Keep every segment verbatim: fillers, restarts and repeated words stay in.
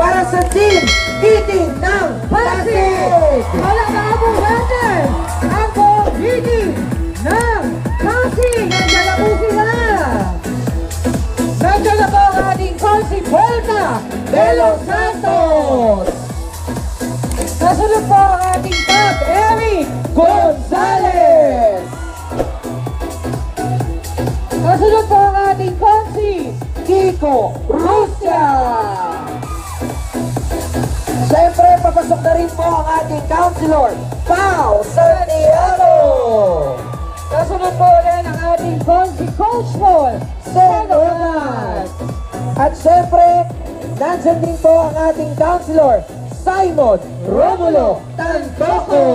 para sa team Eating ng Pasig. Wala na akong better. Ako Eating ng Pasig. Nandiyan na po sila. Nandiyan na po ang ating Consi Volta de los Santos. Nasunod po ang ating top Eric Gonzalez. Nasunod po ang ating Consi Kiko Rusya. Siyempre, papasok na rin po ang ating counselor, Pao Santiago. Kasunod po rin ang ating Coach Paul Sinogat. At siyempre, nandiyan din po ang ating counselor, Simon Romulo Tantoco.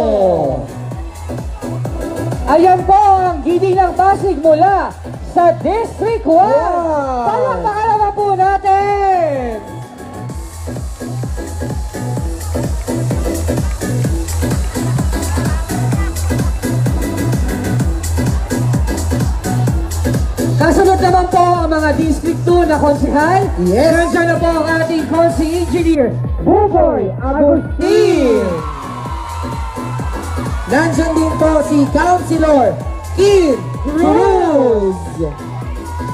Ayan po ang Giting ng Pasig mula sa District one. Wow. Palakpakan na po natin! Kasunod naman po ang mga District two na konsehal. Yes. Nandiyan na po ang ating konse engineer, Boyboy Agustin. Nandiyan din po si Councilor Kim Cruz.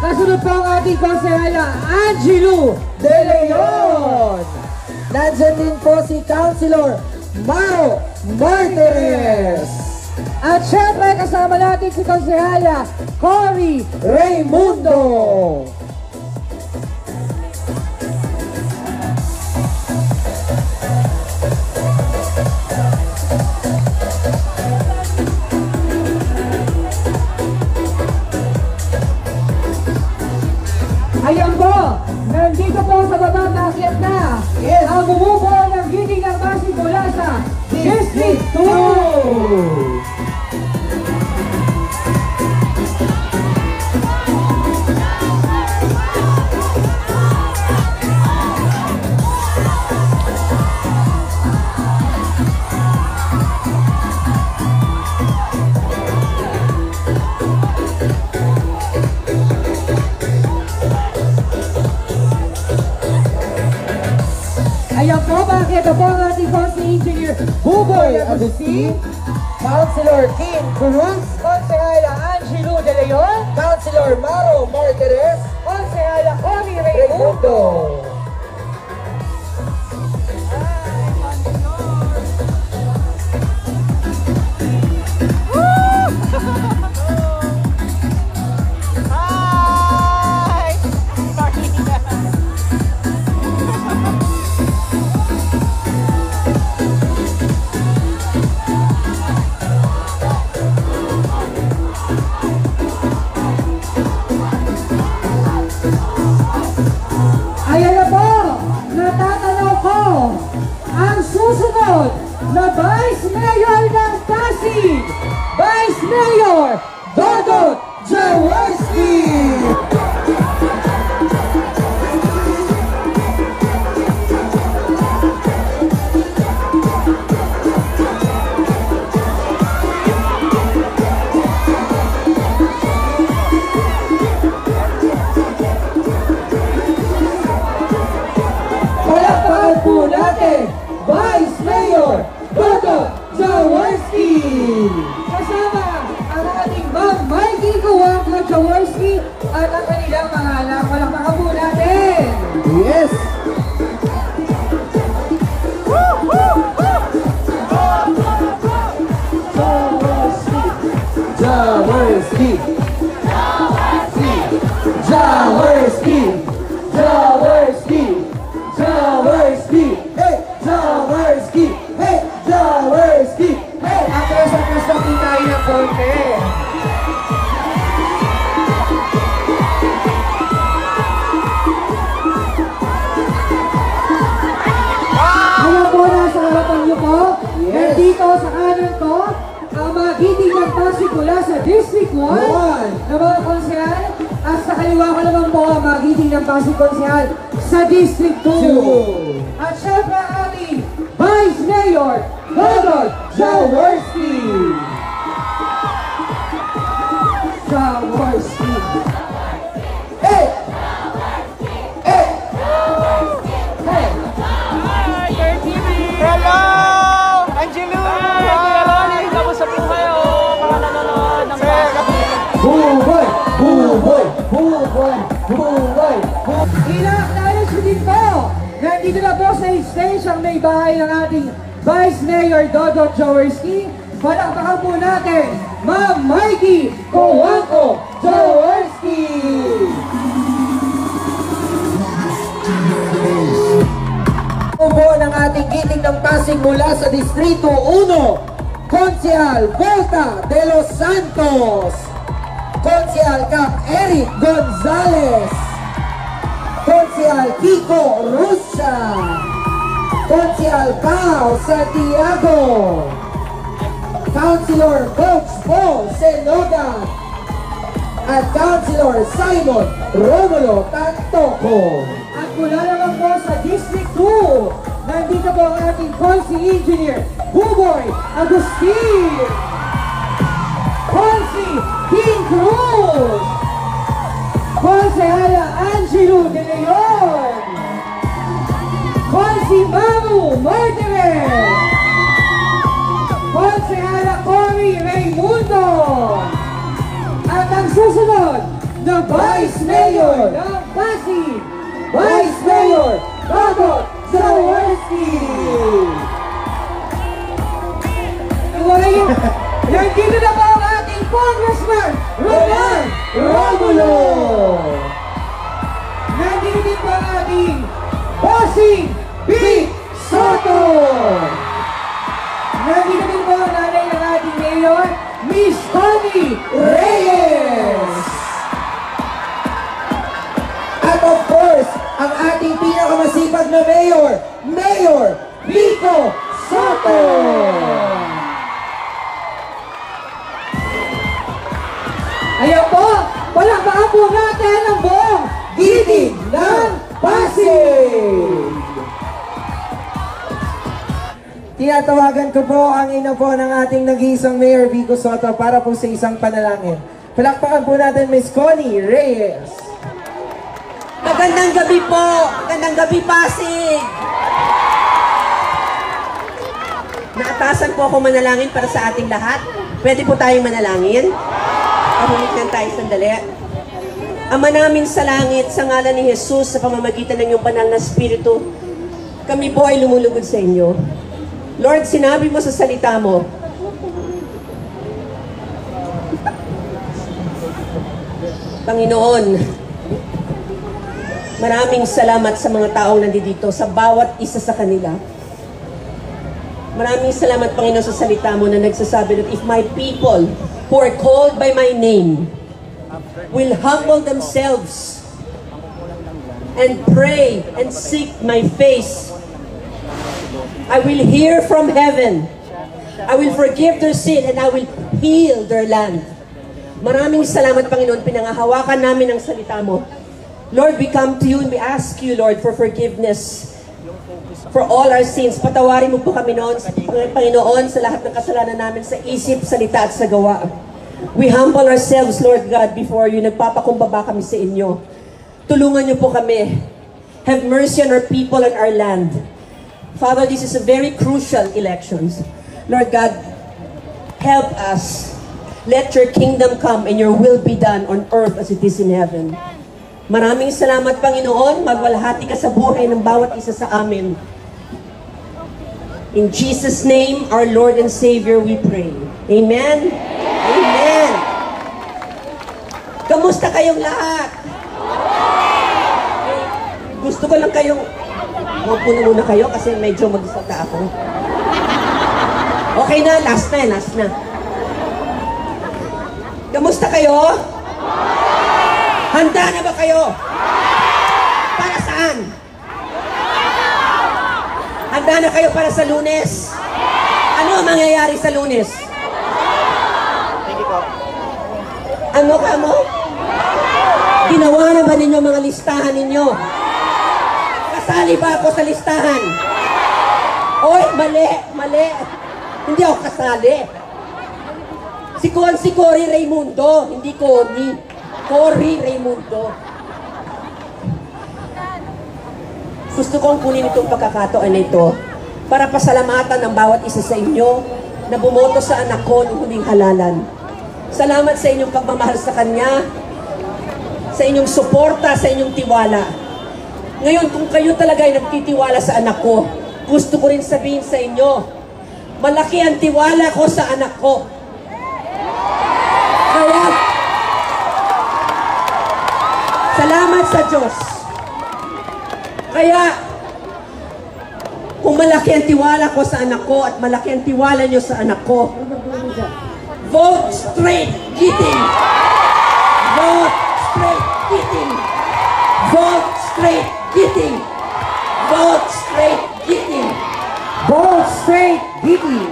Kasunod po ang ating konsehala, Angelo De Leon. Nandiyan din po si Councilor Mario Martinez. At syempre, kasama natin si Konsehala Cory Raymundo. Ayan po, nandito po sa baba nakakit na yes. Ang bumubuo ng Giting ng Pasig mula sa District two. Ito po ang ating Conse Engineer Buboy Agustin, Councilor Kim Cruz, Consehala Angelo De Leon, Councilor Maro Martirez, Consehala Connie Reyes. Dodot Jaworski. Palakpakan po natin Vice Mayor Dodot Jaworski. Mikey Kowampo-Jaworski at ang kanilang mga anak. Palakpakan po natin! Yes! Woo! Woo! Woo! Jaworski! Jaworski! Jaworski! Jaworski! Jaworski! Jaworski! Hey! Jaworski! Hey! Jaworski! Hey! Atras-atras na po tayo ng konti. Dito sa kanan ko, ang mga Giting ng Pasig mula sa District one na mga konsehal, at sa kaliwa ko naman po ang mga Giting ng Pasig konsehal sa District two. At syempre ang ating Vice Mayor, Dodot Jaworski. Jaworski. Eh! Jaworski! Eh! Jaworski! Eh! Ilang talents din po. Nandito na po sa stage ang may bahay ng ating Vice Mayor Dodot Jaworski. Palakpakan po natin, Ma'am Mikey Kowampo-Jaworski. Ubo ng ating giting ng Pasig mula sa Distrito uno, Konsehal Volta de los Santos, Konsehal Cap Eric Gonzalez, Konsehal Kiko Rusya, Konsehal Pao Santiago, Councilor Coach Paul Sinogat, at Councilor Simon Romulo Tantoco. At mula naman po sa District two, nandito po ang ating Consi Engineer, Boyboy Agustin, Consi Kim Cruz, Consihala Angelo De Leon, Consi Mario Martinez, Consihala Cory Raymundo, at ang susunod na Vice Mayor ng Pasig, Vice Mayor Dodot Jaworski. Nandito na ba ang ating Congressman Roman Romulo? Nandito din ba ang ating bossing Vico Soto? Nandito din ba ang nanay ng ating mayor, Miss Connie Reyes? Of course, ang ating pinakamasipag na mayor, Mayor Vico Soto. Ayan po, palakpakan po natin ang buong Giting ng Pasig. Tinatawagan ko po ang ina po ng ating nag-iisang Mayor Vico Soto para po sa isang panalangin. Palakpakan po natin Miss Connie Reyes. Magandang gabi po! Magandang gabi, Pasig! Naatasan po ako manalangin para sa ating lahat. Pwede po tayong manalangin? Pahumit lang tayo sandali. Ama namin sa langit, sa ngalan ni Jesus, sa pamamagitan ng iyong banal na Espiritu, kami po ay lumulugod sa inyo. Lord, sinabi mo sa salita mo, Panginoon, maraming salamat sa mga taong nandito, sa bawat isa sa kanila. Maraming salamat, Panginoon, sa salita mo na nagsasabi that if my people who are called by my name will humble themselves and pray and seek my face, I will hear from heaven, I will forgive their sin, and I will heal their land. Maraming salamat, Panginoon, pinangahawakan namin ang salita mo. Lord, we come to you and we ask you, Lord, for forgiveness for all our sins. Patawarin mo po kami noon, Panginoon, sa lahat ng kasalanan namin, sa isip, salita at sa gawa. We humble ourselves, Lord God, before you. Nagpapakumbaba kami sa inyo. Tulungan niyo po kami. Have mercy on our people and our land. Father, this is a very crucial elections. Lord God, help us. Let your kingdom come and your will be done on earth as it is in heaven. Maraming salamat, Panginoon. Magwalhati ka sa buhay ng bawat isa sa amin. In Jesus' name, our Lord and Savior, we pray. Amen? Amen! Kamusta kayong lahat? Gusto ko lang kayong... Mapuno muna kayo kasi medyo mag-isata ako. Okay na, last na, last na. Kamusta kayo? Handa na ba kayo? Para saan? Handa na kayo para sa Lunes? Ano ang mangyayari sa Lunes? Ano ka mo? Ginawa na ba ninyo mga listahan ninyo? Kasali ba ako sa listahan? Oy, mali, mali. Hindi ako kasali. Si Con, si Cory Raymundo, hindi Connie. Cory Raymundo. Gusto kong kunin itong pagkakataon na ito para pasalamatan ng bawat isa sa inyo na bumoto sa anak ko ng huling halalan. Salamat sa inyong pagmamahal sa kanya, sa inyong suporta, sa inyong tiwala. Ngayon, kung kayo talaga ay nagtitiwala sa anak ko, gusto ko rin sabihin sa inyo, malaki ang tiwala ko sa anak ko. Kaya, salamat sa Diyos. Kaya, kung malaki ang tiwala ko sa anak ko at malaki ang tiwala nyo sa anak ko, vote straight Giting! Vote straight Giting! Vote straight Giting! Vote straight Giting! Vote straight Giting!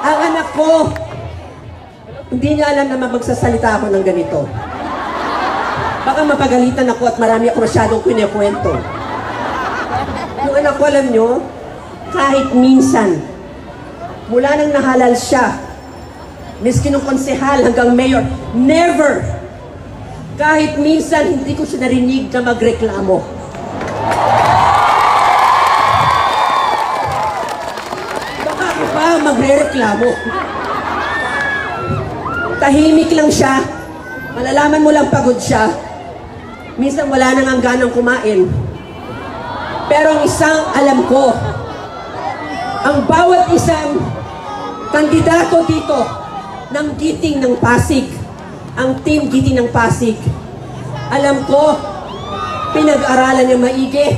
Ang anak ko, hindi niya alam na magsasalita ako ng ganito. Baka mapagalitan ako at marami ako masyadong kinikwento. Yung anak ko, alam nyo, kahit minsan, mula nang nahalal siya, miskin ng konsehal hanggang mayor, never, kahit minsan, hindi ko siya narinig na magreklamo. Baka ako pa magre-reklamo. Tahimik lang siya, malalaman mo lang pagod siya. Minsan wala nang ang ganang kumain. Pero ang isang alam ko, ang bawat isang kandidato dito ng Giting ng Pasig, ang Team Giting ng Pasig, alam ko, pinag-aralan niya maigi,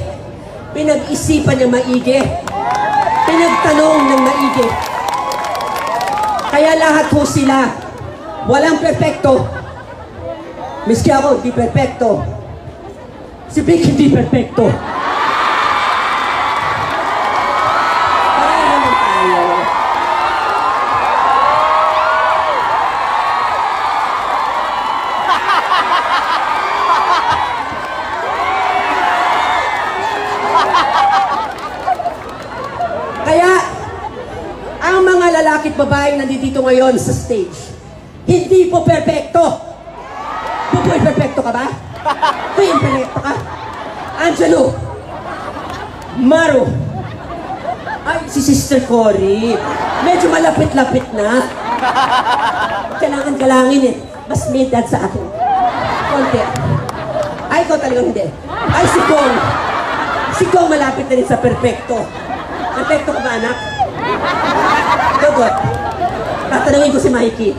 pinag-isipan niya maigi, pinagtanong ng maigi. Kaya lahat ho sila, walang perfecto. Miski ako, di perfecto. Si Vic, hindi perfecto. Babaeng nandito ngayon sa stage, hindi po perfecto. Buboy, perfecto ka ba? Buboy, imperfecto ka? Angelo, Maro, ay, si Sister Cory, medyo malapit-lapit na. Kailangan-kalangin eh. Mas mid dad sa akin. Konti. Ay, ikaw talagang hindi. Ay, si Kong. Si Kong malapit na rin sa perfecto. Perfecto ka ba, anak? Dodot, tatanungin ko si Mikey.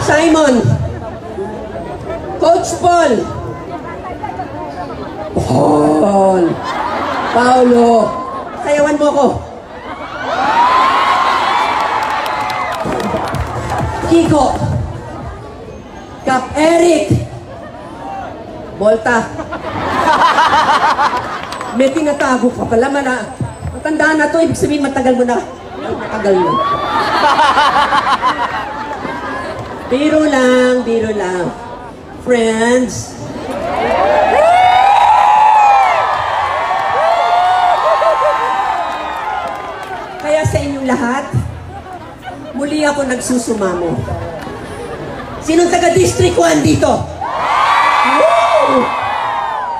Simon, Coach Paul, Paul, Paolo, sayawan mo ko. Kiko, Kap Eric, Volta, may tinatago ka pala, man ah. Matandaan na to, ibig sabihin matagal mo na. Matagal lang. Biro lang, biro lang. Friends. Kaya sa inyong lahat, muli ako nagsusumamo. Sinong taga-District one dito? Woo!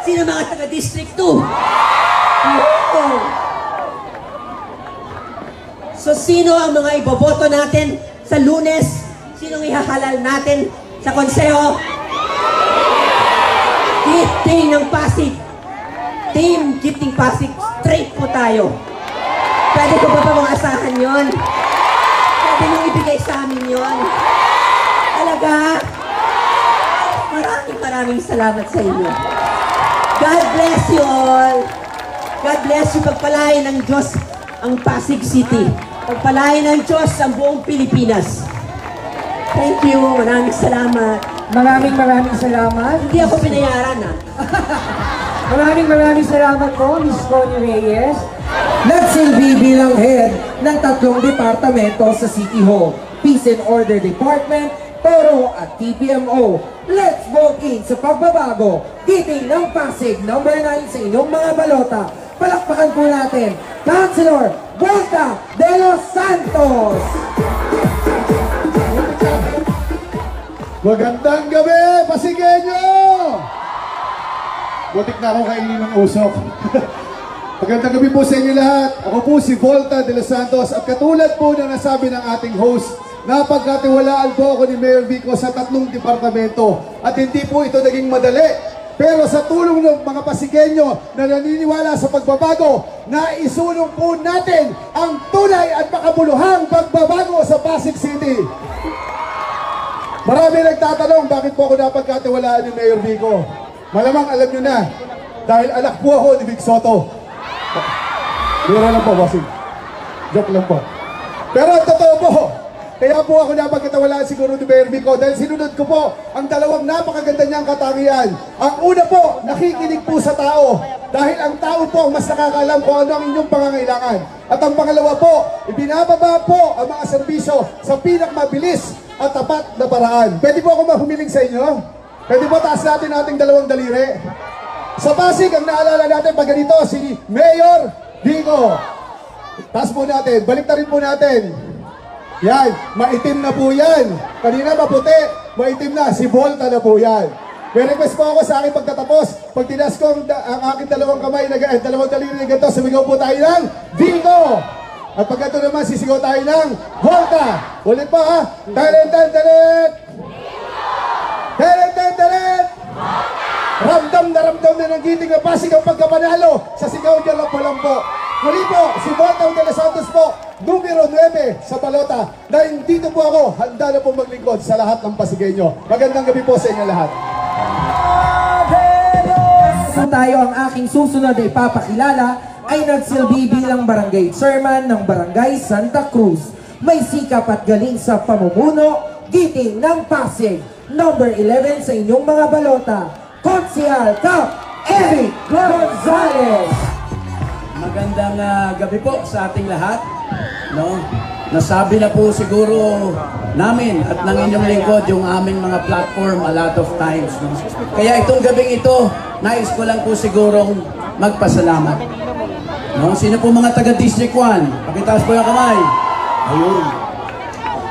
Sino mga taga-District two? Woo! So, sino ang mga iboboto natin sa Lunes? Sinong ihahalal natin sa konseho? Giting ng Pasig. Team Giting Pasig. Straight po tayo. Pwede ko ba pa mga asahan yun? Pwede nyo ibigay sa amin yun. Talaga? Maraming maraming salamat sa inyo. God bless you all. God bless you. Pagpalain ng Diyos ang Pasig City. Pagpalain ng Diyos ang buong Pilipinas. Thank you. Maraming salamat. Maraming maraming salamat. Hindi ako pinayaran, ha? Maraming maraming salamat po, Miss Connie Reyes. Nagsilbi bilang head ng tatlong departamento sa City Hall. Peace and Order Department, Toro at T P M O. Let's vote in sa pagbabago. Giting ng Pasig, number nine sa inyong mga balota. Palakpakan po natin, Councilor Volta de los Santos! Magandang gabi, Pasigueño! Butik na ako kainin ng usok. Magandang gabi po sa inyo lahat. Ako po si Volta de los Santos at katulad po na nasabi ng ating host, napagkatiwalaan po ako ni Mayor Vico sa tatlong departamento at hindi po ito naging madali. Pero sa tulong ng mga Pasigueño na naniniwala sa pagbabago, naisulong po natin ang tunay at makabuluhang pagbabago sa Pasig City. Marami nagtatanong, bakit po ako napagkatiwalaan ni Mayor Vico? Malamang alam nyo na, dahil alak po ako ni Vic Soto. Dura lang po, bossing. Joke lang po. Pero totoo po, kaya po ako napagkatiwalaan siguro ni Mayor Vico dahil sinunod ko po ang dalawang napakaganda niyang katangian. Ang una po, nakikinig po sa tao dahil ang tao po ang mas nakakaalam kung ano ang inyong pangangailangan. At ang pangalawa po, ibinababa po ang mga serbisyo sa pinakmabilis at tapat na paraan. Pwede po ako mahumiling sa inyo? Pwede po taas natin ating dalawang daliri? Sa Pasig, ang naalala natin pag ganito, si Mayor Vico. Taas po natin, balik na rin po natin. Yan, maitim na po yan. Kanina maputi, maitim na. Si Volta na po yan. May request po ako sa aking pagtatapos. Pag tinas ko ang, ang aking dalawang kamay, na, eh, dalawang daliri na ganito, sumigaw po tayo ng Vico. At pag ito naman, sisigaw tayo ng Volta. Ulit po ha. Talentantalit! Talentantalit! Ramdam na ramdam na ng giting na Pasig ang pagkapanalo sa sigaw niya lampo-lampo. Muli po, si Volta de los Santos po, numero nueve sa balota. Dahil dito po ako, handa na po maglingkod sa lahat ng Pasigueño. Magandang gabi po sa inyo lahat. So tayo ang aking susunod ay papakilala ay nagsilbi bilang barangay chairman ng Barangay Santa Cruz. May sikap at galing sa pamumuno, giting ng Pasig. Number eleven sa inyong mga balota, Konsehal Cup, Eric Gonzalez. Magandang uh, gabi po sa ating lahat. No? Nasabi na po siguro namin at ng inyong lingkod yung aming mga platform a lot of times. No? Kaya itong gabing ito, nais ko lang po sigurong magpasalamat. No? Sino po mga taga-District one? Pakitaas po yung kamay. Ayun.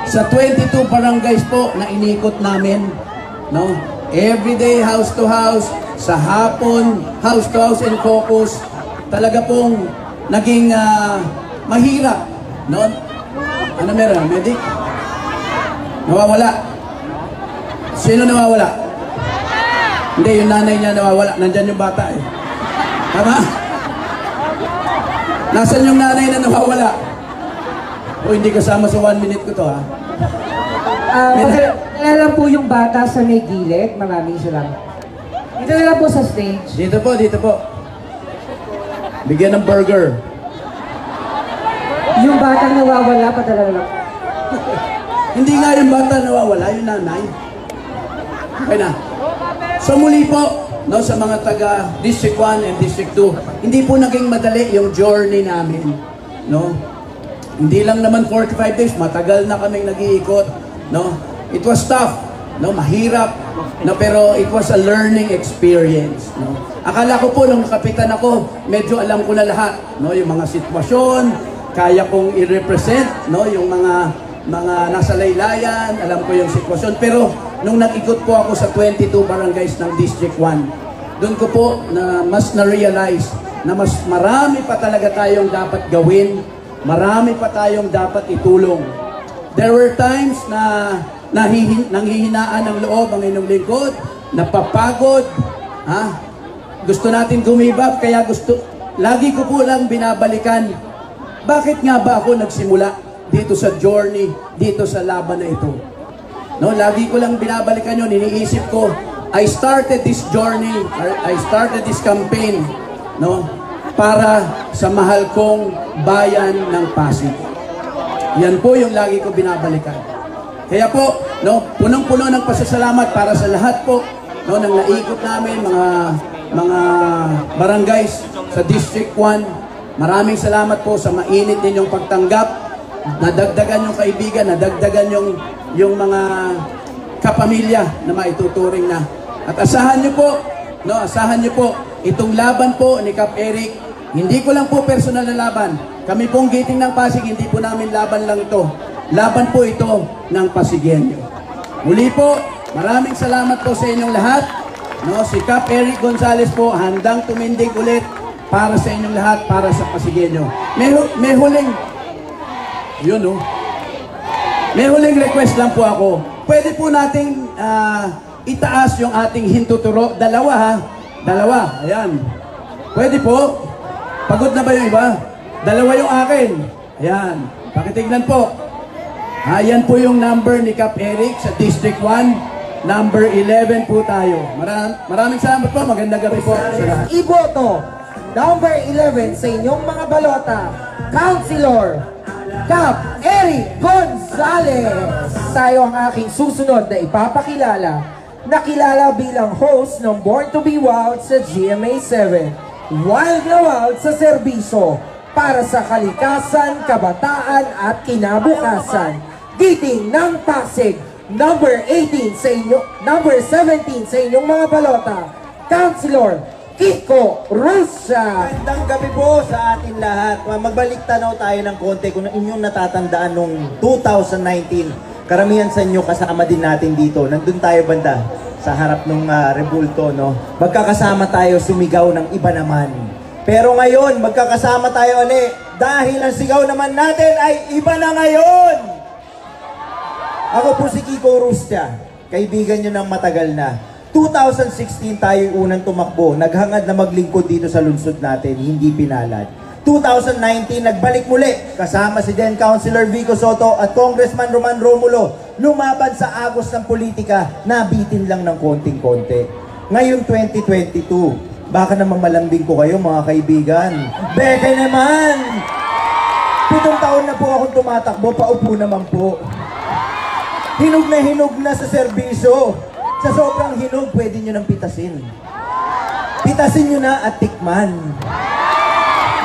Sa twenty-two barangays po na inikot namin, no? Everyday house to house, sa hapon, house to house and focus, talaga pong naging uh, mahirap, no? Ano meron? Medic? Nawawala. Sino nawawala? Hindi, yung nanay niya nawawala. Nandyan yung bata eh. Tama? Nasaan yung nanay na nawawala? O, hindi kasama sa one minute ko to, ha? Uh, Alam po yung bata sa may gilid. Maraming salamat. Dito na lang po sa stage. Dito po, dito po. Bigyan ng burger. Yung batang nawawala, patalala. Hindi nga yung batang nawawala, yung nanay. Okay na. So muli po, no, sa mga taga District one and District two, hindi po naging madali yung journey namin. No? Hindi lang naman forty-five days, matagal na kaming nag-iikot. No? It was tough, no? Mahirap, no? Pero it was a learning experience. No? Akala ko po, nung kapitan ako, medyo alam ko na lahat, no? Yung mga sitwasyon, kaya kong i-represent, no? Yung mga, mga nasa laylayan, alam ko yung sitwasyon. Pero nung nakikot po ako sa twenty-two barangays ng District one, doon ko po na mas na-realize na mas marami pa talaga tayong dapat gawin, marami pa tayong dapat itulong. There were times na nahihin, nanghihinaan ang loob ang inyong lingkod, napapagod, ha? Gusto natin gumibab, kaya gusto, lagi ko po lang binabalikan, bakit nga ba ako nagsimula dito sa journey, dito sa laban na ito? No, lagi ko lang binabalikan yun, iniisip ko, I started this journey, or I started this campaign, no, para sa mahal kong bayan ng Pasig. Yan po yung lagi ko binabalikan. Kaya po, no, punong-puno ng pasasalamat para sa lahat po, no, ng naikot namin, mga mga barangays sa District one. Maraming salamat po sa mainit ninyong pagtanggap. Nadagdagan yung kaibigan, nadagdagan yung, yung mga kapamilya na maituturing na. At asahan nyo po, no, asahan nyo po, itong laban po ni Cap Eric, hindi ko lang po personal na laban. Kami pong giting ng Pasig, hindi po namin laban lang ito. Laban po ito ng Pasigueño. Muli po, maraming salamat po sa inyong lahat. No, si Cap Eric Gonzalez po, handang tumindig ulit para sa inyong lahat, para sa Pasigueño. May, hu may huling, yun oh, may huling request lang po ako. Pwede po nating uh, itaas yung ating hintuturo, dalawa ha, Dalawa, ayan. Pwede po. Pagod na ba yung iba? Dalawa yung akin. Ayan. Pakitignan po. Ayan po yung number ni Cap Eric sa District one. Number eleven po tayo. Maram, maraming salamat po. Magandang gabi po. Salamat. Iboto number eleven sa inyong mga balota, Councilor Cap Eric Gonzalez. Tayo ang aking susunod na ipapakilala, nakilala bilang host ng Born to be Wild sa G M A seven. Wild na wild sa serbisyo para sa kalikasan, kabataan at kinabukasan. Giting ng Pasig, number eighteen sa inyo, number seventeen sa inyong mga balota, Councilor Kiko Rusya. Magandang gabi po sa atin lahat. Magbalik tanaw tayo ng konti kung inyong natatandaan noong two thousand nineteen. Karamihan sa inyo kasama din natin dito. Nandun tayo banda sa harap ng uh, Rebulto, no? Magkakasama tayo sumigaw ng iba naman. Pero ngayon, magkakasama tayo ulit dahil ang sigaw naman natin ay iba na ngayon. Ako po si Kiko Rusya, kaibigan nyo ng matagal na. two thousand sixteen tayo yung unang tumakbo, naghangad na maglingkod dito sa lungsod natin, hindi pinalad. two thousand nineteen, nagbalik muli, kasama si then Councilor Vico Soto at Congressman Roman Romulo, lumaban sa agos ng politika, nabitin lang ng konting-konti. Ngayon, twenty twenty-two, baka naman malambing ko kayo mga kaibigan. Beke naman! Pitong taon na po akong tumatakbo, paupo naman po. Hinog na hinog na sa serbisyo. Sa sobrang hinog, pwede nyo nang pitasin. Pitasin nyo na at tikman.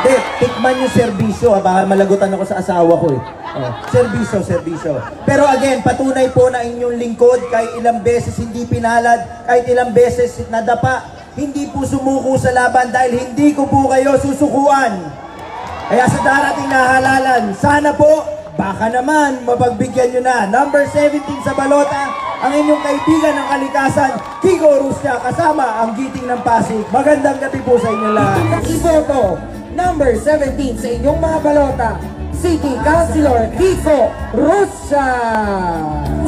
Hindi, tikman yung serbisyo. Baka malagutan ako sa asawa ko eh. Oh, serbisyo, serbisyo. Pero again, patunay po na inyong lingkod. Kahit ilang beses hindi pinalad, kahit ilang beses nadapa, hindi po sumuko sa laban dahil hindi ko po kayo susukuan. Kaya sa darating na halalan, sana po, baka naman, mapagbigyan nyo na. Number seventeen sa balota, ang inyong kaibigan ng kalikasan, Kiko Rusya, kasama ang Giting ng Pasig. Magandang gabi po sa inyo lahat. Iboto, number seventeen sa inyong mga balota, City Councilor Kiko Rusya.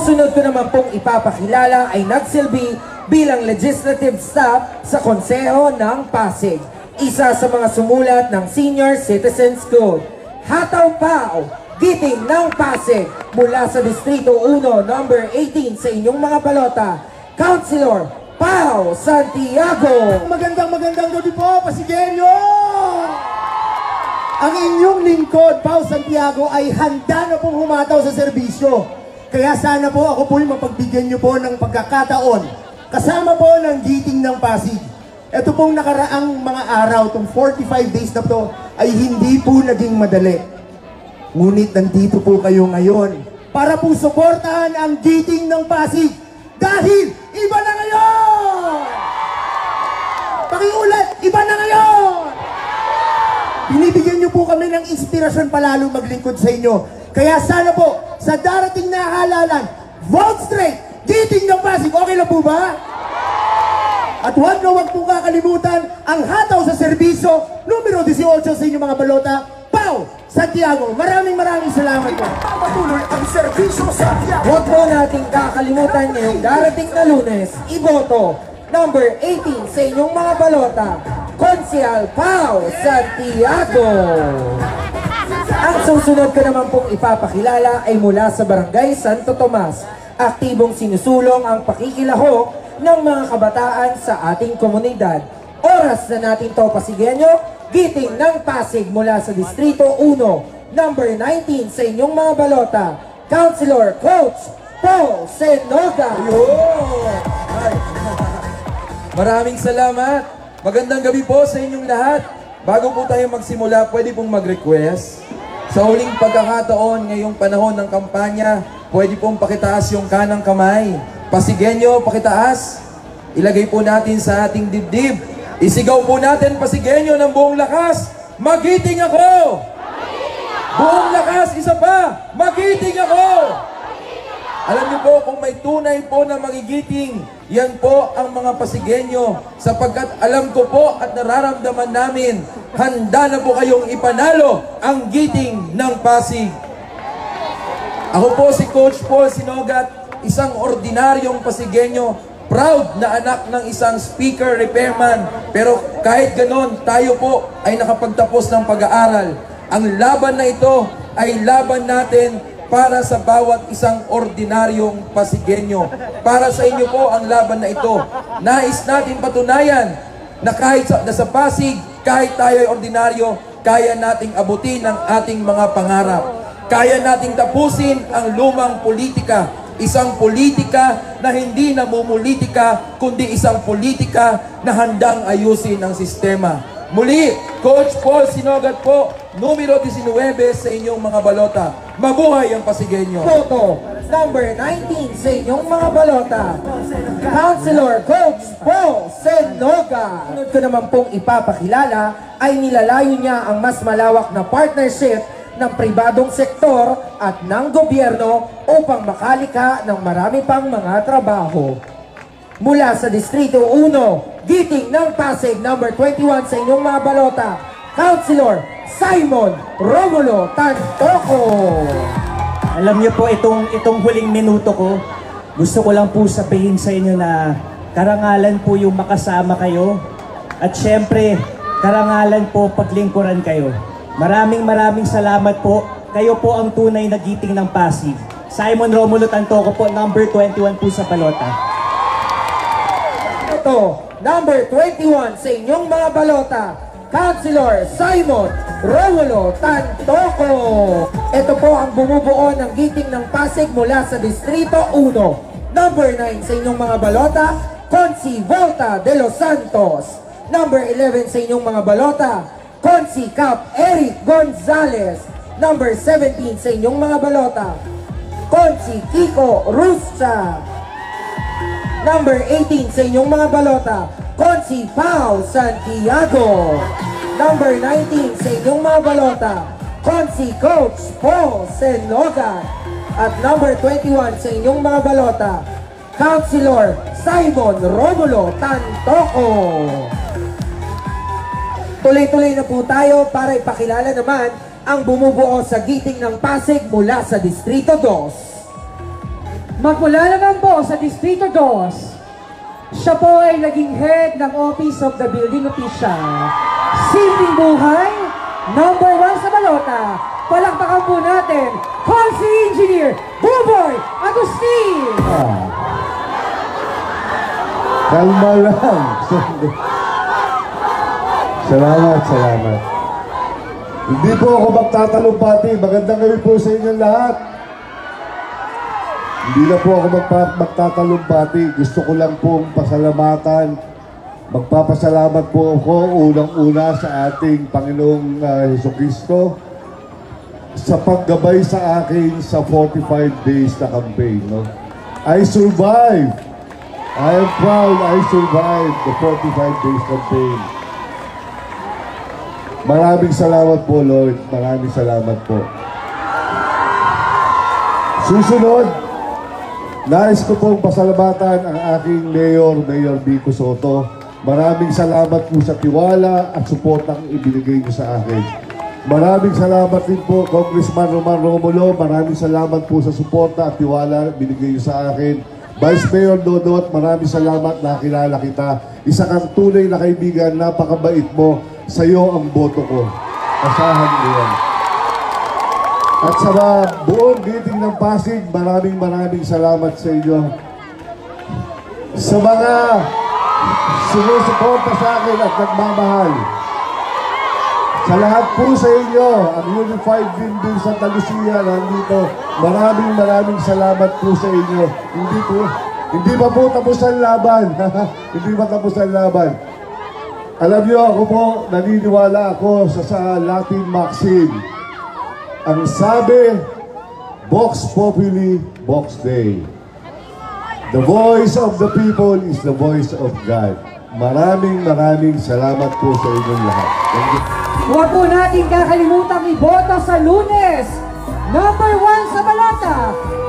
Sunod ko naman pong ipapakilala ay nagsilbi bilang legislative staff sa Konseho ng Pasig. Isa sa mga sumulat ng Senior Citizens Code. Hataw Pao, Giting ng Pasig, mula sa Distrito one, number eighteen sa inyong mga balota, Councilor Pao Santiago. Magandang magandang gabi po, Pasigenyo! Ang inyong lingkod, Pao Santiago, ay handa na pong humataw sa serbisyo. Kaya sana po ako po'y mapagbigyan nyo po ng pagkakataon. Kasama po ng Giting ng Pasig. Ito pong nakaraang mga araw, itong forty-five days na to, ay hindi po naging madali. Ngunit nandito po kayo ngayon para po suportahan ang Giting ng Pasig dahil iba na ngayon! Pakiulat, iba na ngayon! Binibigyan niyo po kami ng inspirasyon palalo maglingkod sa inyo. Kaya sana po, sa darating na halalan, vote straight, Giting ng Pasig. Okay lang po ba? At huwag na huwag po kakalimutan ang hataw sa serbisyo, numero eighteen sa inyong mga balota, Pao Santiago. Maraming maraming salamat po. Papatuloy ang serbisyo sa Santiago. Huwag po nating kakalimutan ngayong darating na Lunes, iboto number eighteen sa inyong mga balota, Konsyal Pao Santiago. Ang susunod ko naman pong ipapakilala ay mula sa Barangay Santo Tomas. Aktibong sinusulong ang pakikilahok ng mga kabataan sa ating komunidad. Oras na natin to, Pasigenyo. Giting ng Pasig mula sa Distrito one, number nineteen sa inyong mga balota, Councilor Coach Paul Sinogat. Maraming salamat. Magandang gabi po sa inyong lahat. Bago po tayo magsimula, pwede pong mag-request. Sa huling pagkakataon ngayong panahon ng kampanya, pwede pong pakitaas yung kanang kamay. Pasigenyo, pakitaas. Ilagay po natin sa ating dibdib. Isigaw po natin, Pasigenyo, ng buong lakas, magiting ako! Magiting ako! Buong lakas, isa pa, magiting ako! Magiting ako! Alam niyo po, kung may tunay po na magigiting, yan po ang mga Pasigenyo, sapagkat alam ko po at nararamdaman namin, handa na po kayong ipanalo ang Giting ng Pasig. Ako po si Coach Paul Sinogat, isang ordinaryong Pasigenyo, proud na anak ng isang speaker repairman. Pero kahit ganon, tayo po ay nakapagtapos ng pag-aaral. Ang laban na ito ay laban natin para sa bawat isang ordinaryong Pasigueño. Para sa inyo po ang laban na ito. Nais natin patunayan na kahit sa, na sa Pasig, kahit tayo ay ordinaryo, kaya nating abutin ang ating mga pangarap. Kaya nating tapusin ang lumang politika. Isang politika na hindi namumulitika, kundi isang politika na handang ayusin ang sistema. Muli, Coach Paul Sinogat po, numero nineteen sa inyong mga balota. Mabuhay ang Pasigueño. Photo number nineteen sa inyong mga balota. Councilor Coach Paul Sinogat. Sunod ko naman pong ipapakilala ay nilalayo niya ang mas malawak na partnership ng pribadong sektor at ng gobyerno upang makalikha ng marami pang mga trabaho. Mula sa Distrito one, Giting ng Pasig number twenty-one sa inyong mga balota, Councilor Simon Romulo Tantoco. Alam niyo po, itong, itong huling minuto ko, gusto ko lang po sabihin sa inyo na karangalan po yung makasama kayo at syempre karangalan po paglingkuran kayo. Maraming maraming salamat po. Kayo po ang tunay na giting ng Pasig. Simon Romulo Tantoco po, number twenty-one po sa balota. Ito, number twenty-one sa inyong mga balota, Councilor Simon Romulo Tantoco. Ito po ang bumubuo ng giting ng Pasig mula sa Distrito one. Number nine sa inyong mga balota, Consi Volta de los Santos. Number eleven sa inyong mga balota, Consi Cap Eric Gonzalez. Number seventeen sa inyong mga balota, Consi Kiko Rusya. Number eighteen sa inyong mga balota, Consi Pao Santiago. Number nineteen sa inyong mga balota, Consi Coach Paul Sinogat. At number twenty-one sa inyong mga balota, Councilor Simon Romulo Tantoco. Tuloy-tuloy na po tayo para ipakilala naman ang bumubuo sa giting ng Pasig mula sa Distrito two. Magmula naman po sa Distrito two, siya po ay naging head ng Office of the Building Official. Simpleng buhay, number one sa balota. Palakpakan po natin, Consi Engineer Boyboy Agustin! Kalma lang! Salamat, salamat. Hindi po ako magtatalumpati. Magandang gabi po sa inyong lahat. Hindi na po ako magtatalumpati. Gusto ko lang pong pasalamatan. Magpapasalamat po ako unang-una sa ating Panginoong uh, Jesucristo sa paggabay sa akin sa forty-five days na campaign. No? I survived. I am proud I survived the forty-five days campaign. Maraming salamat po, Lord. Maraming salamat po. Susunod, nais ko pong pasalamatan ang aking Mayor, Mayor Vico Soto. Maraming salamat po sa tiwala at suportang ibinigay niyo sa akin. Maraming salamat din po, Congressman Roman Romulo. Maraming salamat po sa suporta at tiwala binigay niyo sa akin. Vice Mayor Dodot, maraming salamat, nakilala kita. Isa kang tunay na kaibigan, napakabait mo. Sa'yo ang boto ko. Asahan mo yan. At sa buong giting ng Pasig, maraming maraming salamat sa inyo. Sa mga sumusuporta sa akin at nagmamahal. Sa lahat po sa inyo, ang Unified Building Santa Lucia nandito. Maraming maraming salamat po sa inyo. Hindi po, hindi pa po tapos ang laban. Hindi pa tapos ang laban. Alam niyo, ako po, naniniwala ako sa, sa Latin maxim. Ang sabi, Vox Populi, Vox Dei. The voice of the people is the voice of God. Maraming maraming salamat po sa inyong lahat. Huwag po natin kakalimutan iboto sa Lunes. Number one sa balota,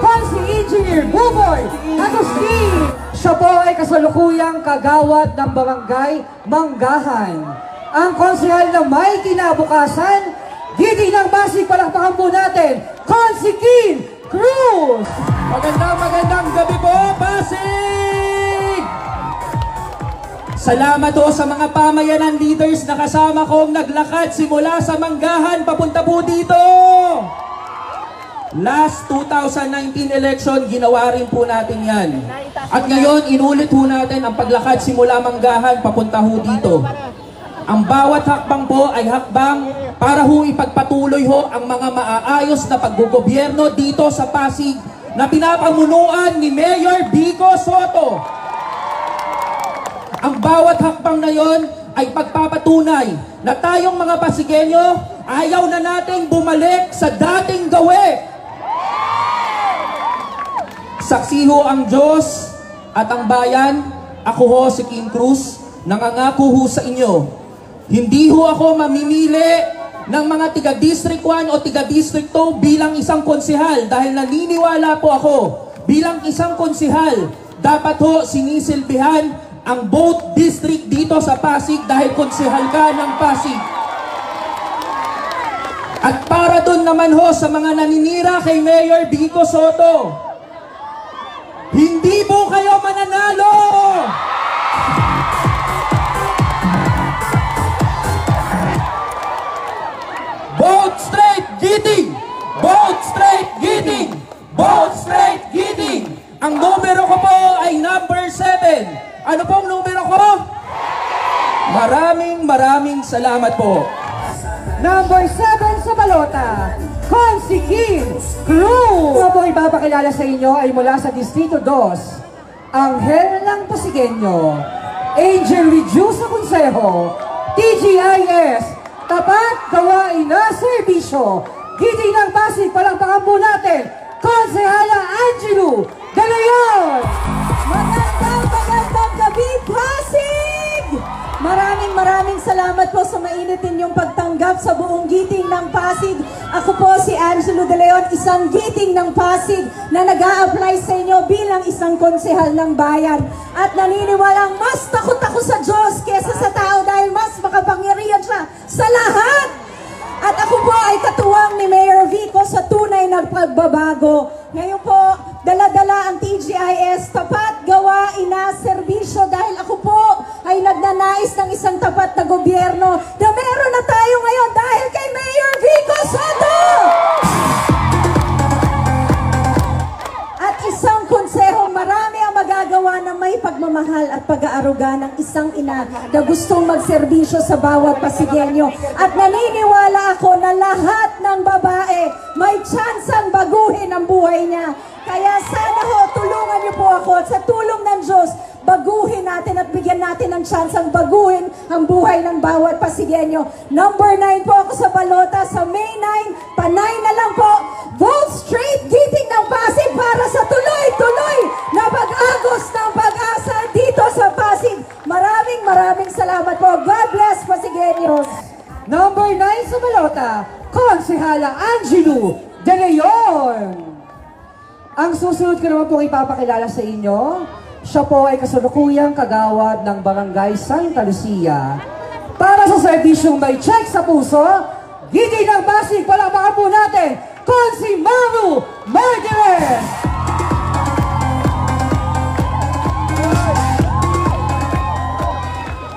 Consi Engineer Buboy Agustin. Siya po ay kasalukuyang kagawad ng barangay Manggahan. Ang konsehal na may kinabukasan, giting ng Pasig, palakpakan po natin, Consi Kim Cruz! Magandang magandang gabi po, Pasig! Salamat po sa mga pamayanan leaders na kasama kong naglakad simula sa Manggahan papunta po dito. Last two thousand nineteen election, ginawa rin po natin yan. At ngayon, inulit po natin ang paglakad simula Manggahan papunta ho dito. Ang bawat hakbang po ay hakbang para ho ipagpatuloy ho ang mga maaayos na paggugobyerno dito sa Pasig na pinapamunuan ni Mayor Vico Soto. Ang bawat hakbang na yon ay pagpapatunay na tayong mga Pasigenyo, ayaw na nating bumalik sa dating gawe. Saksi ho ang Diyos at ang bayan, ako ho si Kim Cruz, nangangako ho sa inyo. Hindi ho ako mamimili ng mga tiga District one o tiga District two bilang isang konsehal dahil naniniwala po ako bilang isang konsehal dapat ho sinisilbihan ang both district dito sa Pasig dahil konsehal ka ng Pasig. At para doon naman ho sa mga naninira kay Mayor Vico Soto, hindi po kayo mananalo! Vote straight Giting! Vote straight Giting! Vote straight Giting! Ang numero ko po ay number seven. Ano pong numero ko? Maraming maraming salamat po. Number seven sa balota, Connie Reyes. Ako po ipapakilala sa inyo ay mula sa Distrito two, Anghel ng Pasigenyo, Angel Reju sa Konseho, T G I S, Tapat Gawain na Serbisyo, Giting ng Pasig, palakpakan po natin, Konsehala Angelo De Leon. Pasig! Maraming maraming salamat po sa mainit ninyong pagtanggap sa buong Giting ng Pasig. Ako po si Angelo De Leon, isang Giting ng Pasig na nag-a-apply sa inyo bilang isang konsehal ng bayan. At naniniwalang mas takot ako sa Diyos kesa sa tao dahil mas makapangyarihan siya sa lahat. At ako po ay katuwang ni Mayor Vico sa tunay na pagbabago. Ngayon po, dala-dala ang T G I S, tapat, gawain na, serbisyo, dahil ako po ay nagnanais ng isang tapat na gobyerno na meron na tayo ngayon dahil kay Mayor Vico Soto! At isang konseho, marami ang magagawa na may pagmamahal at pag-aaruga ng isang ina na gustong magserbisyo sa bawat Pasigenyo. At naniniwala ako na lahat ng babae may tsansang baguhin ang buhay niya. Kaya sana ho, tulungan niyo po ako at sa tulong ng Diyos, baguhin natin at bigyan natin ng tsansang baguhin ang buhay ng bawat Pasigenyo. Number nine po ako sa balota sa May nine, panay na lang po. Vote straight Giting ng Pasig para sa tuloy-tuloy na pag-agos ng pag-asa dito sa Pasig. Maraming maraming salamat po. God bless Pasigueños. Number nine sa balota, Konsehala Angelo De Leon. Ang susunod ko naman pong ipapakilala sa inyo, siya po ay kasalukuyang kagawad ng Barangay Santa Lucia. Para sa servisyong may check sa puso, Giting ng Pasig, palakpakan po natin Connie Reyes!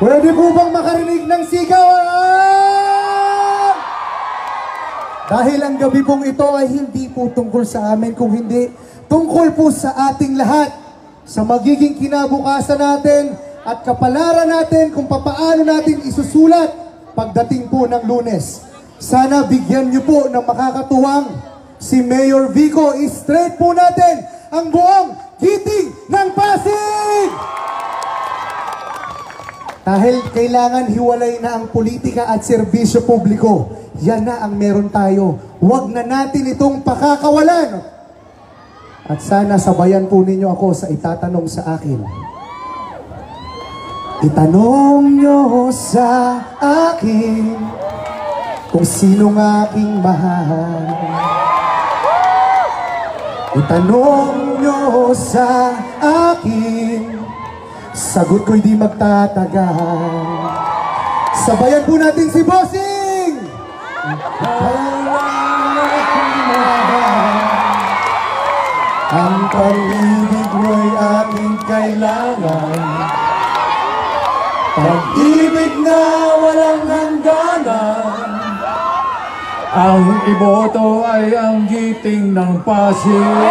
Pwede po bang makarinig ng sigaw? Dahil ang gabi pong ito ay hindi po tungkol sa amin, kung hindi tungkol po sa ating lahat, sa magiging kinabukasan natin at kapalaran natin kung papaano natin isusulat pagdating po ng Lunes. Sana bigyan niyo po ng makakatuwang si Mayor Vico. I-straight po natin ang buong Giting ng Pasig! Dahil kailangan hiwalay na ang politika at serbisyo publiko. Yan na ang meron tayo. Huwag na natin itong pakakawalan. At sana sabayan po ninyo ako sa itatanong sa akin. Itanong niyo sa akin kung sinong aking mahal. Itanong nyo sa akin, sagot ko'y di magtatagal. Sabayan po natin si Bossing! Ang pag-ibig mo'y aking kailangan. Pag-ibig na walang hangganan, ang iboto ay ang giting ng Pasig.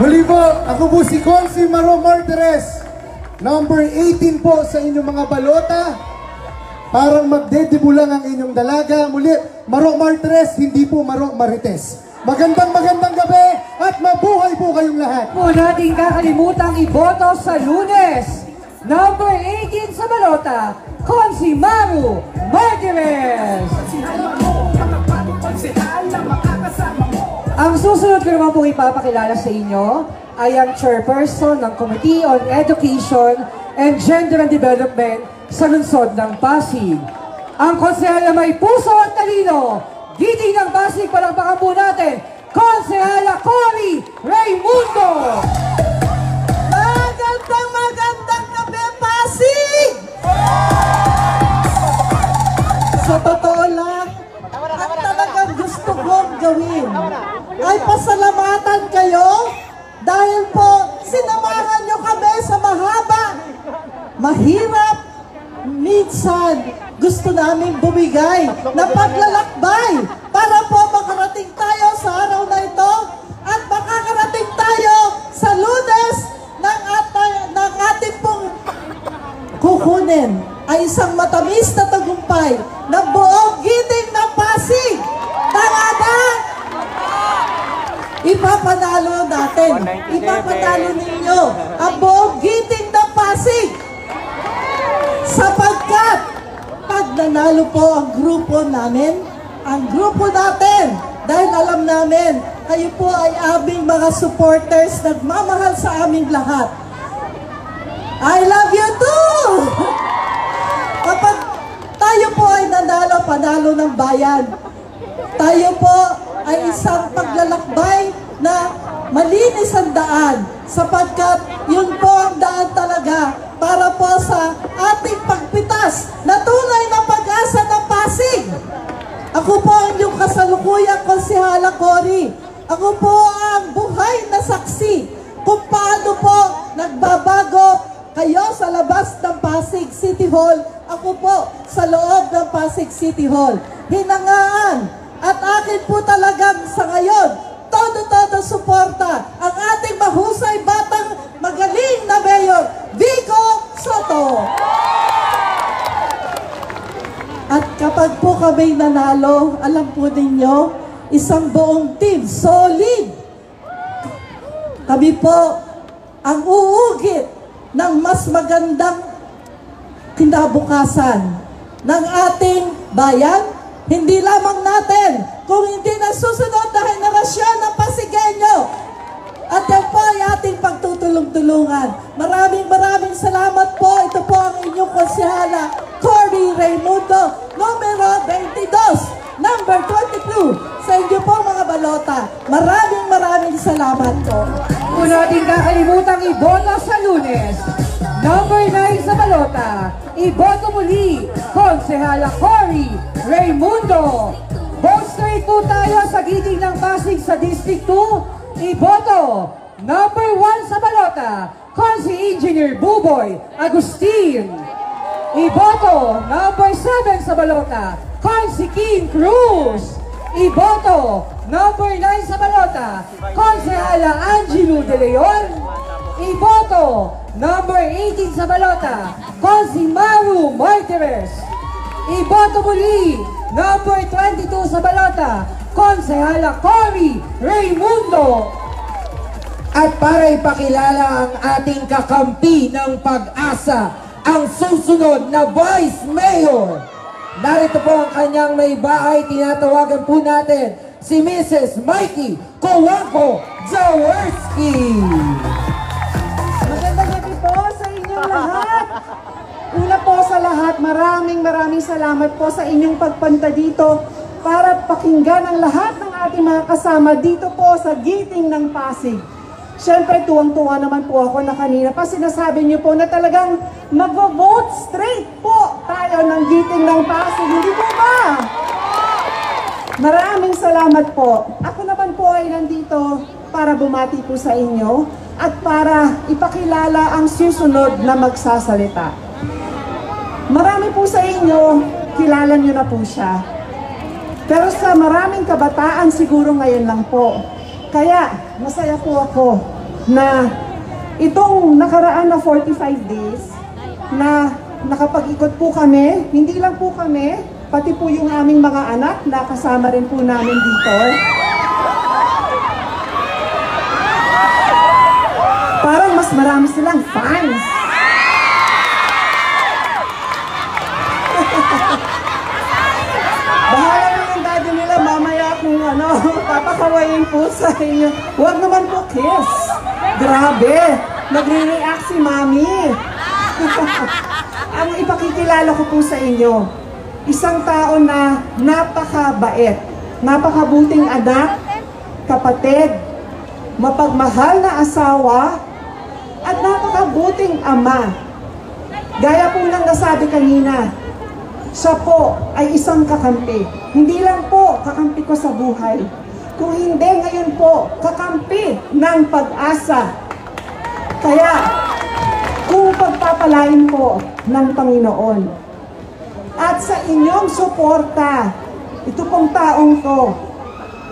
Muli po, ako po si Consi Mario Martinez, number eighteen po sa inyong mga balota. Parang magdedibu lang ang inyong dalaga. Muli, Mario Martinez, hindi po Mario Marites. Magandang magandang gabi at mabuhay po kayong lahat. Huwag nating kakalimutang iboto sa Lunes. Number eighteen sa balota, Consi Mario Martinez. Ang susunod ko naman po ipapakilala sa inyo ay ang chairperson ng Committee on Education and Gender and Development sa Lungsod ng Pasig. Ang konsehala may puso at talino, giting ng Pasig, palakpakan po natin, Konsehala Cory Raymundo! Magandang magandang gabi, Pasig! Sa totoo lang, ang talagang gusto kong gawin ay pasalamatan kayo dahil po sinamahan nyo kami sa mahaba, mahirap, minsan gusto namin bumigay na paglalakbay para po makarating tayo sa araw na ito at makakarating tayo sa Lunes ng, at ng ating pong kukunin ay isang matamis na tagumpay ng buong giting ng Pasig. Tangadang! Ipapanalo natin, ipapanalo ninyo ang buong giting ng Pasig sapagkat pag nanalo po ang grupo namin, ang grupo natin, dahil alam namin, kayo po ay aming mga supporters nagmamahal sa aming lahat. I love you too! Kapag tayo po ay nanalo, panalo ng bayan. Tayo po ay isang paglalakbay na malinis ang daan sapagkat yun po ang daan talaga para po sa ating pagpitas na tunay na pag-asa ng Pasig. Ako po ang iyong kasalukuyang Konsehala Cory. Ako po ang buhay na saksi kung paano po nagbabago kayo sa labas ng Pasig City Hall. Ako po sa loob ng Pasig City Hall. Hinangaan at akin po talagang sa ngayon todo-todo suporta ang ating mahusay batang magaling na mayor, Vico Soto. At kapag po kami nanalo, alam po ninyo, isang buong team, solid. Kami po ang uugit ng mas magandang kinabukasan ng ating bayan. Hindi lamang natin, kung hindi nasusunod na henerasyon ng Pasigueño. At yan po ay ating pagtutulong-tulungan. Maraming maraming salamat po. Ito po ang inyong konsehala, Cory Raymundo, numero twenty-two, number twenty-two, sa inyo po mga balota. Maraming maraming salamat po. Huwag natin kakalimutang iboto sa Lunes. Number nine sa balota, iboto muli, Konsehala Cory Raymundo. Both straight po tayo sa giting ng Pasig sa District two. Iboto number one sa balota, Konsi Engineer Boyboy Agustin. Iboto number seven sa balota, Konsi Kim Cruz. Iboto number nine sa balota, Konsehala Angelo De Leon. Iboto number eighteen sa balota, Konsi Mario Martinez. Iboto muli, number twenty-two sa balota, Konsehala Cory Raymundo. At para ipakilala ang ating kakampi ng pag-asa, ang susunod na Vice Mayor. Narito po ang kanyang may bahay, tinatawagan po natin si Missus Mikey Kowampo-Jaworski. Magandang gabi po sa inyong lahat. Una po sa lahat, maraming maraming salamat po sa inyong pagpunta dito para pakinggan ang lahat ng ating mga kasama dito po sa giting ng Pasig. Siyempre, tuwang-tuwa naman po ako na kanina pa sinasabi niyo po na talagang mag-vote straight po tayo ng giting ng Pasig. Hindi po ba? Maraming salamat po. Ako naman po ay nandito para bumati po sa inyo. at para ipakilala ang susunod na magsasalita. Marami po sa inyo, kilala nyo na po siya. Pero sa maraming kabataan siguro ngayon lang po. Kaya masaya po ako na itong nakaraan na forty-five days na nakapag-ikot po kami, hindi lang po kami, pati po yung aming mga anak na kasama rin po namin dito. Parang mas marami silang fans. Bahala na yung daddy nila mamaya kung ano, papakawain po sa inyo. Huwag naman po kiss. Grabe, nagre-react si mami. Ang ipakikilala ko po sa inyo, isang tao na napakabait, napakabuting anak, kapatid, mapagmahal na asawa, at napakabuting ama. Gaya po ng nasabi kanina, siya po ay isang kakampi. Hindi lang po kakampi ko sa buhay, kung hindi ngayon po kakampi ng pag-asa. Kaya kung pagpapalain po ng Panginoon. At sa inyong suporta, ito pong taong ko,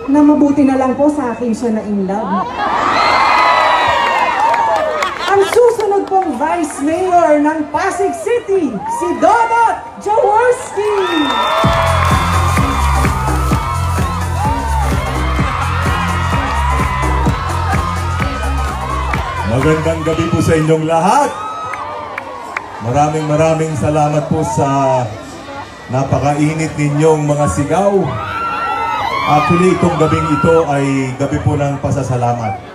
na mabuti na lang po sa akin siya na in love. Ang susunod pong Vice Mayor ng Pasig City, si Dodot Jaworski. Magandang gabi po sa inyong lahat. Maraming maraming salamat po sa napakainit ninyong mga sigaw. Actually, itong gabing ito ay gabi po ng pasasalamat.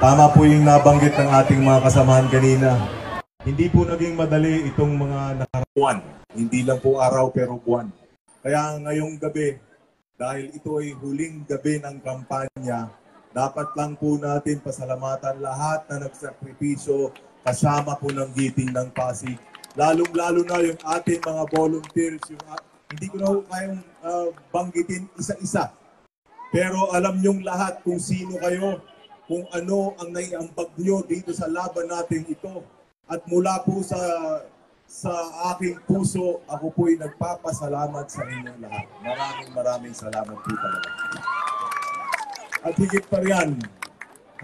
Tama po yung nabanggit ng ating mga kasamahan kanina. Hindi po naging madali itong mga nakarawan. Hindi lang po araw pero buwan. Kaya ngayong gabi, dahil ito ay huling gabi ng kampanya, dapat lang po natin pasalamatan lahat na nagsakripisyo kasama po ng giting ng Pasig. Lalong-lalo na yung ating mga volunteers, yung, uh, hindi ko na po kayong uh, banggitin isa-isa. Pero alam niyong lahat kung sino kayo, kung ano ang naiambag niyo dito sa laban natin ito. At mula po sa, sa aking puso, ako po'y nagpapasalamat sa inyong lahat. Maraming maraming salamat po talaga. At higit pa riyan,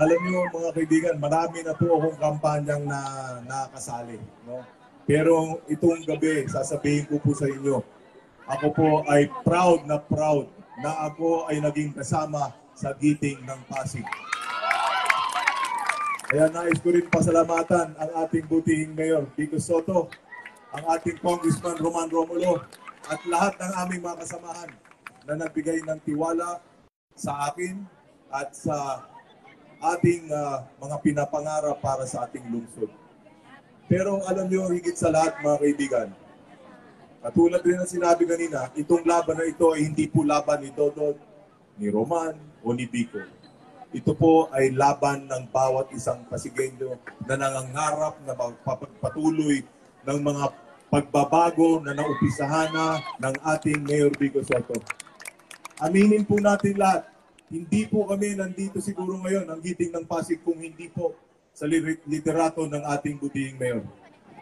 alam niyo mga kaibigan, marami na po akong kampanyang na nakasali, no? Pero itong gabi, sasabihin ko po sa inyo, ako po ay proud na proud na ako ay naging kasama sa giting ng Pasig. Kaya nais ko rin pasalamatan ang ating butihing Mayor, Vico Soto, ang ating Congressman Roman Romulo, at lahat ng aming mga kasamahan na nagbigay ng tiwala sa akin at sa ating uh, mga pinapangarap para sa ating lungsod. Pero alam niyo, higit sa lahat mga kaibigan, katulad rin ang sinabi kanina, itong laban na ito ay hindi po laban ni Dodot, ni Roman, o ni Vico. Ito po ay laban ng bawat isang Pasigueño na nangangarap na pagpatuloy ng mga pagbabago na naupisahan na ng ating Mayor Vico Soto. Aminin po natin lahat, hindi po kami nandito siguro ngayon ang giting ng Pasig kung hindi po sa literato ng ating butihing mayor.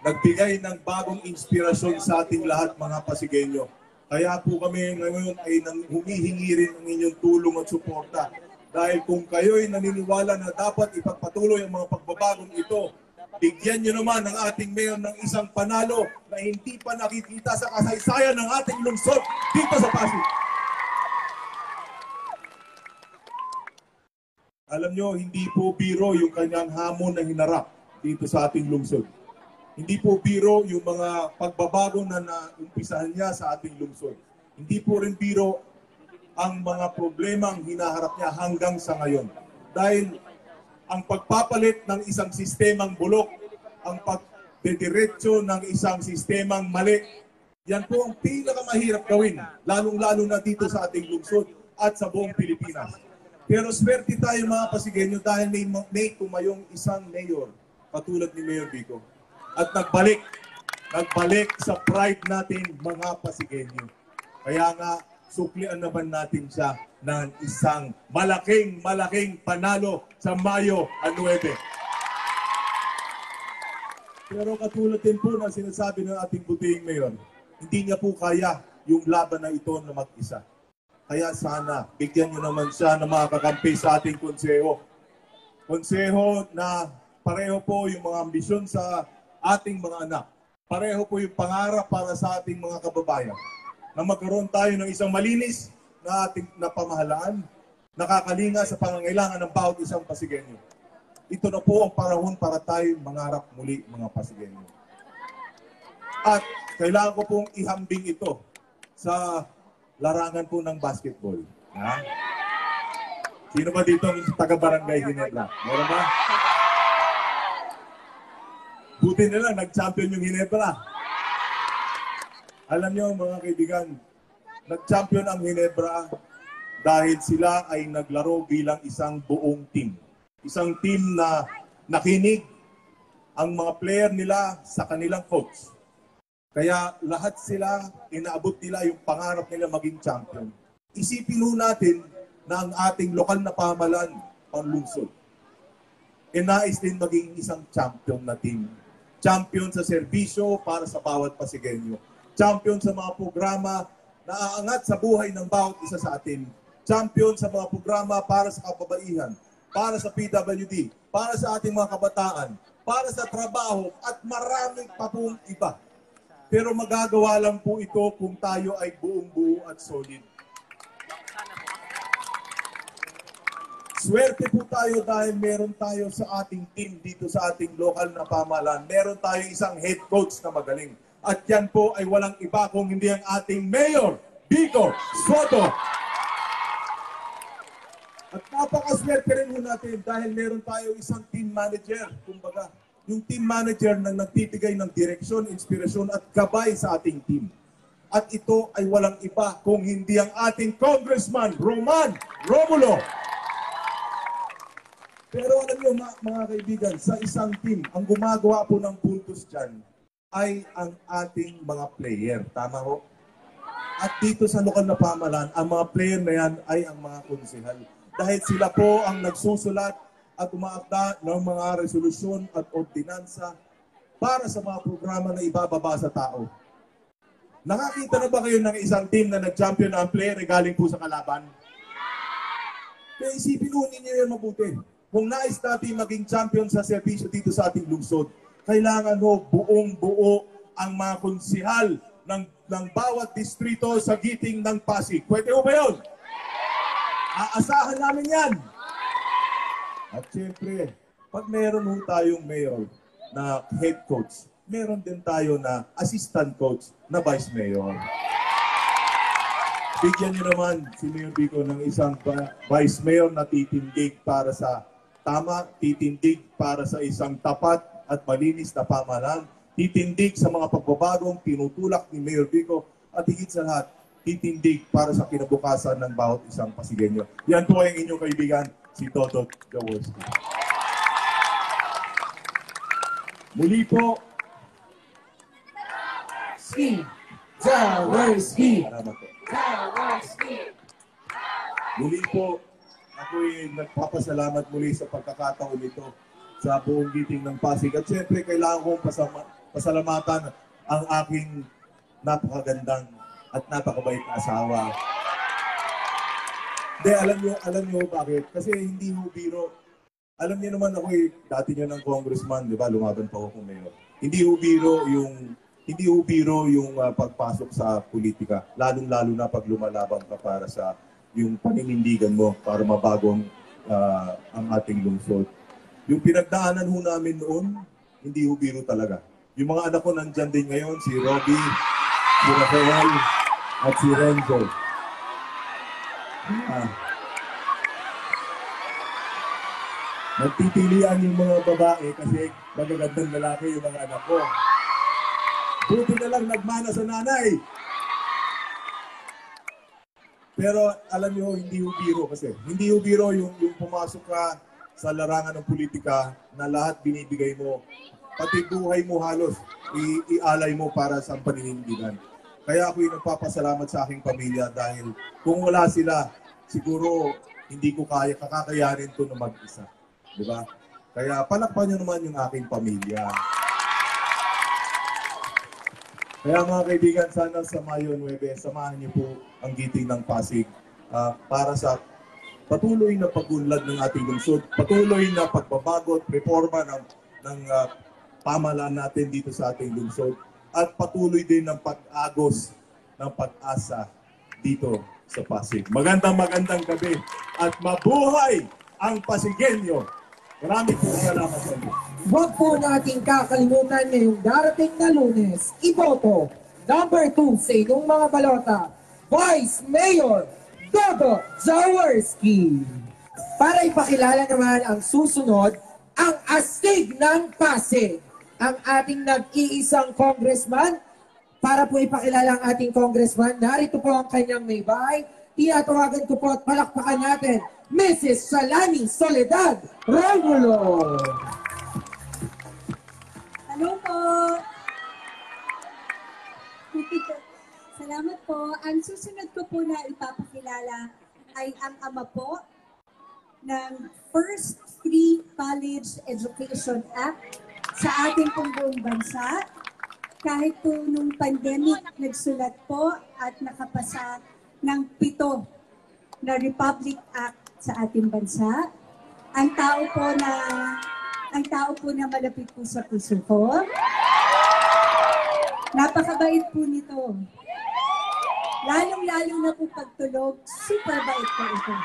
Nagbigay ng bagong inspirasyon sa ating lahat mga Pasigueño. Kaya po kami ngayon ay humihingi rin ng inyong tulong at suporta. Dahil kung kayo'y naniniwala na dapat ipagpatuloy ang mga pagbabagong ito, bigyan nyo naman ang ating mayor ng isang panalo na hindi pa nakikita sa kasaysayan ng ating lungsod dito sa Pasig. Alam nyo, hindi po biro yung kanyang hamon na hinarap dito sa ating lungsod. Hindi po biro yung mga pagbabago na naumpisahan niya sa ating lungsod. Hindi po rin biro ang mga problemang hinaharap niya hanggang sa ngayon. Dahil ang pagpapalit ng isang sistemang bulok, ang pagdediretso ng isang sistemang mali, yan po ang pinakamahirap gawin, lalong-lalo na dito sa ating lungsod at sa buong Pilipinas. Pero swerte tayo mga Pasigueño dahil may, may tumayong isang mayor katulad ni Mayor Vico. At nagbalik, nagbalik sa pride natin mga Pasigueño. Kaya nga, suklian naman natin siya ng isang malaking, malaking panalo sa Mayo at Nueve. Pero katulad din po na sinasabi ng ating buting mayor, hindi niya po kaya yung laban na ito na mag-isa. Kaya sana, bigyan niyo naman siya ng mga kakampi sa ating konseho. Konseho na pareho po yung mga ambisyon sa ating mga anak. Pareho po yung pangarap para sa ating mga kababayan. Na magkaroon tayo ng isang malinis na ating napamahalaan, nakakalinga sa pangangailangan ng bawat isang Pasigenyo. Ito na po ang panahon para tayo mangarap muli, mga Pasigenyo. At kailangan ko pong ihambing ito sa larangan po ng basketball. Ha? Sino ba dito ang taga-barangay Ginebra? Meron ba? Buti nila, nag-champion yung Ginebra. Alam niyo mga kaibigan, nag-champion ang Ginebra dahil sila ay naglaro bilang isang buong team. Isang team na nakinig ang mga player nila sa kanilang coach. Kaya lahat sila, inaabot nila yung pangarap nila maging champion. Isipin nun natin na ang ating lokal na pamahalaan, ang lungsod, e nais din maging isang champion na team. Champion sa serbisyo para sa bawat Pasigenyo. Champion sa mga programa na aangat sa buhay ng bawat isa sa atin. Champion sa mga programa para sa kababaihan, para sa P W D, para sa ating mga kabataan, para sa trabaho at maraming pa pong iba. Pero magagawa lang po ito kung tayo ay buong-buo at solid. Swerte po tayo dahil meron tayo sa ating team dito sa ating lokal na pamahalaan. Meron tayo isang head coach na magaling. At yan po ay walang iba kung hindi ang ating Mayor, Vico Soto. At napakaswerte rin po natin dahil meron tayo isang team manager. Kumbaga, yung team manager na nagbibigay ng direksyon, inspirasyon at gabay sa ating team. At ito ay walang iba kung hindi ang ating Congressman, Roman Romulo. Pero alam niyo mga, mga kaibigan, sa isang team, ang gumagawa po ng puntos dyan ay ang ating mga player. Tama ho? At dito sa lokal na pamahalaan, ang mga player na yan ay ang mga konsehal. Dahil sila po ang nagsusulat at umaakda ng mga resolusyon at ordinansa para sa mga programa na ibababa sa tao. Nakakita na ba kayo ng isang team na nag-champion na ang player ay galing po sa kalaban? Kaya isipin po ninyo yan mabuti. Kung nais natin maging champion sa serbisyo dito sa ating lungsod, kailangan ho buong-buo ang mga konsihal ng, ng bawat distrito sa giting ng Pasig. Pwede ho ba yun? Aasahan namin yan. At syempre, pag meron ho tayong mayor na head coach, meron din tayo na assistant coach na vice mayor. Bigyan niyo naman si Mayor Vico ng isang vice mayor na titindig para sa tama, titindig para sa isang tapat at malinis na pamahalaan, titindig sa mga pagbabagong tinutulak ni Mayor Vico at higit sa lahat, titindig para sa kinabukasan ng bawat isang Pasigenyo. Yan po ang inyong kaibigan, si Dodot Jaworski. Muli po, si Jaworski. Salamat po. Muli po, ako'y nagpapasalamat muli sa pagkakataon nito sa buong giting ng Pasig. At syempre, kailangan kong pasama, pasalamatan ang aking napakagandang at napakabait na asawa. Hindi, alam niyo, alam niyo bakit? Kasi hindi ho biro. Alam niyo naman ako'y dati niyo ng congressman, di ba? Lumaban pa ako kung mayor. Hindi ho biro yung... Hindi ho biro yung uh, pagpasok sa politika, lalong-lalo na pag lumalaban ka para sa yung paninindigan mo para mabagong uh, ang ating lungsod. Yung pinagdaanan ho namin noon, hindi ho biro talaga. Yung mga anak ko nandyan din ngayon, si Robbie, si Rafael, at si Renzo. Ah. Nagtitilian yung mga babae kasi magagandang lalaki yung mga anak ko. Buti na lang nagmana sa nanay. Pero alam niyo, hindi ho biro kasi. Hindi ho biro yung, yung pumasok ka sa larangan ng politika na lahat binibigay mo. Pati buhay mo halos, i-alay mo para sa paninindigan. Kaya ako'y nagpapasalamat sa aking pamilya dahil kung wala sila, siguro hindi ko kaya, kakakayanin ito na mag-isa. Diba? Kaya palakpan niyo naman yung aking pamilya. Kaya mga kaibigan, sana sa Mayo nuwebe, samahan niyo po ang giting ng Pasig uh, para sa patuloy na pag-unlad ng ating lungsod, patuloy na pagbabago at reforma ng, ng uh, pamahalaan natin dito sa ating lungsod, at patuloy din ng pag-agos ng pag-asa dito sa Pasig. Magandang magandang gabi at mabuhay ang Pasigenyo! Maraming po salamat sa inyo. Huwag po nating kakalimutan ngayong darating na Lunes, iboto number two sa inyong mga balota, Vice Mayor Dodot Jaworski. Para ipakilala naman ang susunod, ang astig ng Pasig, ang ating nag-iisang congressman. Para po ipakilala ang ating congressman, narito po ang kanyang may bahay. Tinatawagan ko po at palakpakan natin Missus Salamin Soledad Romulo. Hello po. Salamat po. Ang susunod ko po na ipapakilala ay ang ama po ng First Free College Education Act sa ating buong bansa. Kahit po nung pandemic, nagsulat po at nakapasa ng pito na Republic Act sa ating bansa. Ang tao po na ang tao po na malapit po sa puso ko. Napakabait po nito. Lalong-lalo na po pagtulog, super bait po ito.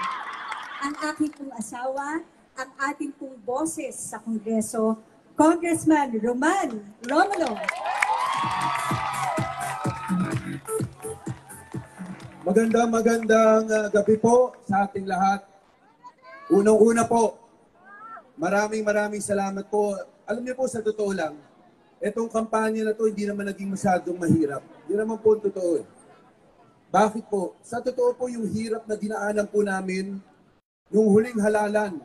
Ang aking pong asawa, ang ating pong boses sa Kongreso, Congressman Roman Romulo. Magandang magandang uh, gabi po sa ating lahat. Unang-una po, maraming maraming salamat po. Alam niyo po, sa totoo lang, itong kampanya na to hindi naman naging masyadong mahirap. Hindi naman po ang totoo. Bakit po? Sa totoo po, yung hirap na dinaanan po namin, yung huling halalan,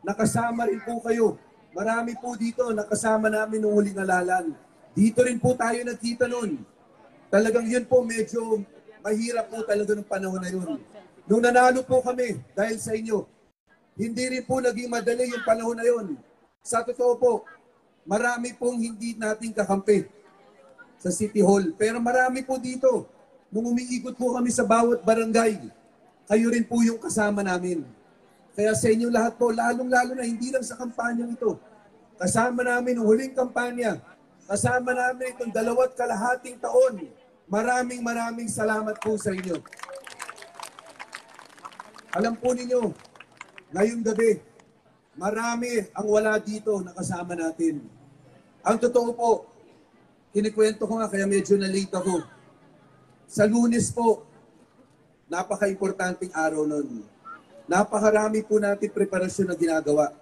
nakasama rin po kayo. Marami po dito nakasama namin nung huling halalan. Dito rin po tayo nagkita noon. Talagang yun po, medyo mahirap po talaga nung panahon na yun. Nung nanalo po kami dahil sa inyo, hindi rin po naging madali yung panahon na yun. Sa totoo po, marami pong hindi natin kakampi sa City Hall. Pero marami po dito, nung umiikot po kami sa bawat barangay, kayo rin po yung kasama namin. Kaya sa inyo lahat po, lalong-lalo na hindi lang sa kampanyang ito. Kasama namin ang huling kampanya, kasama namin itong dalawat kalahating taon. Maraming maraming salamat po sa inyo. Alam po ninyo, ngayong gabi, marami ang wala dito na kasama natin. Ang totoo po, kinikwento ko nga kaya medyo na-late ako. Sa Lunes po, napaka-importanting araw nun. Napakarami po natin preparasyon na ginagawa.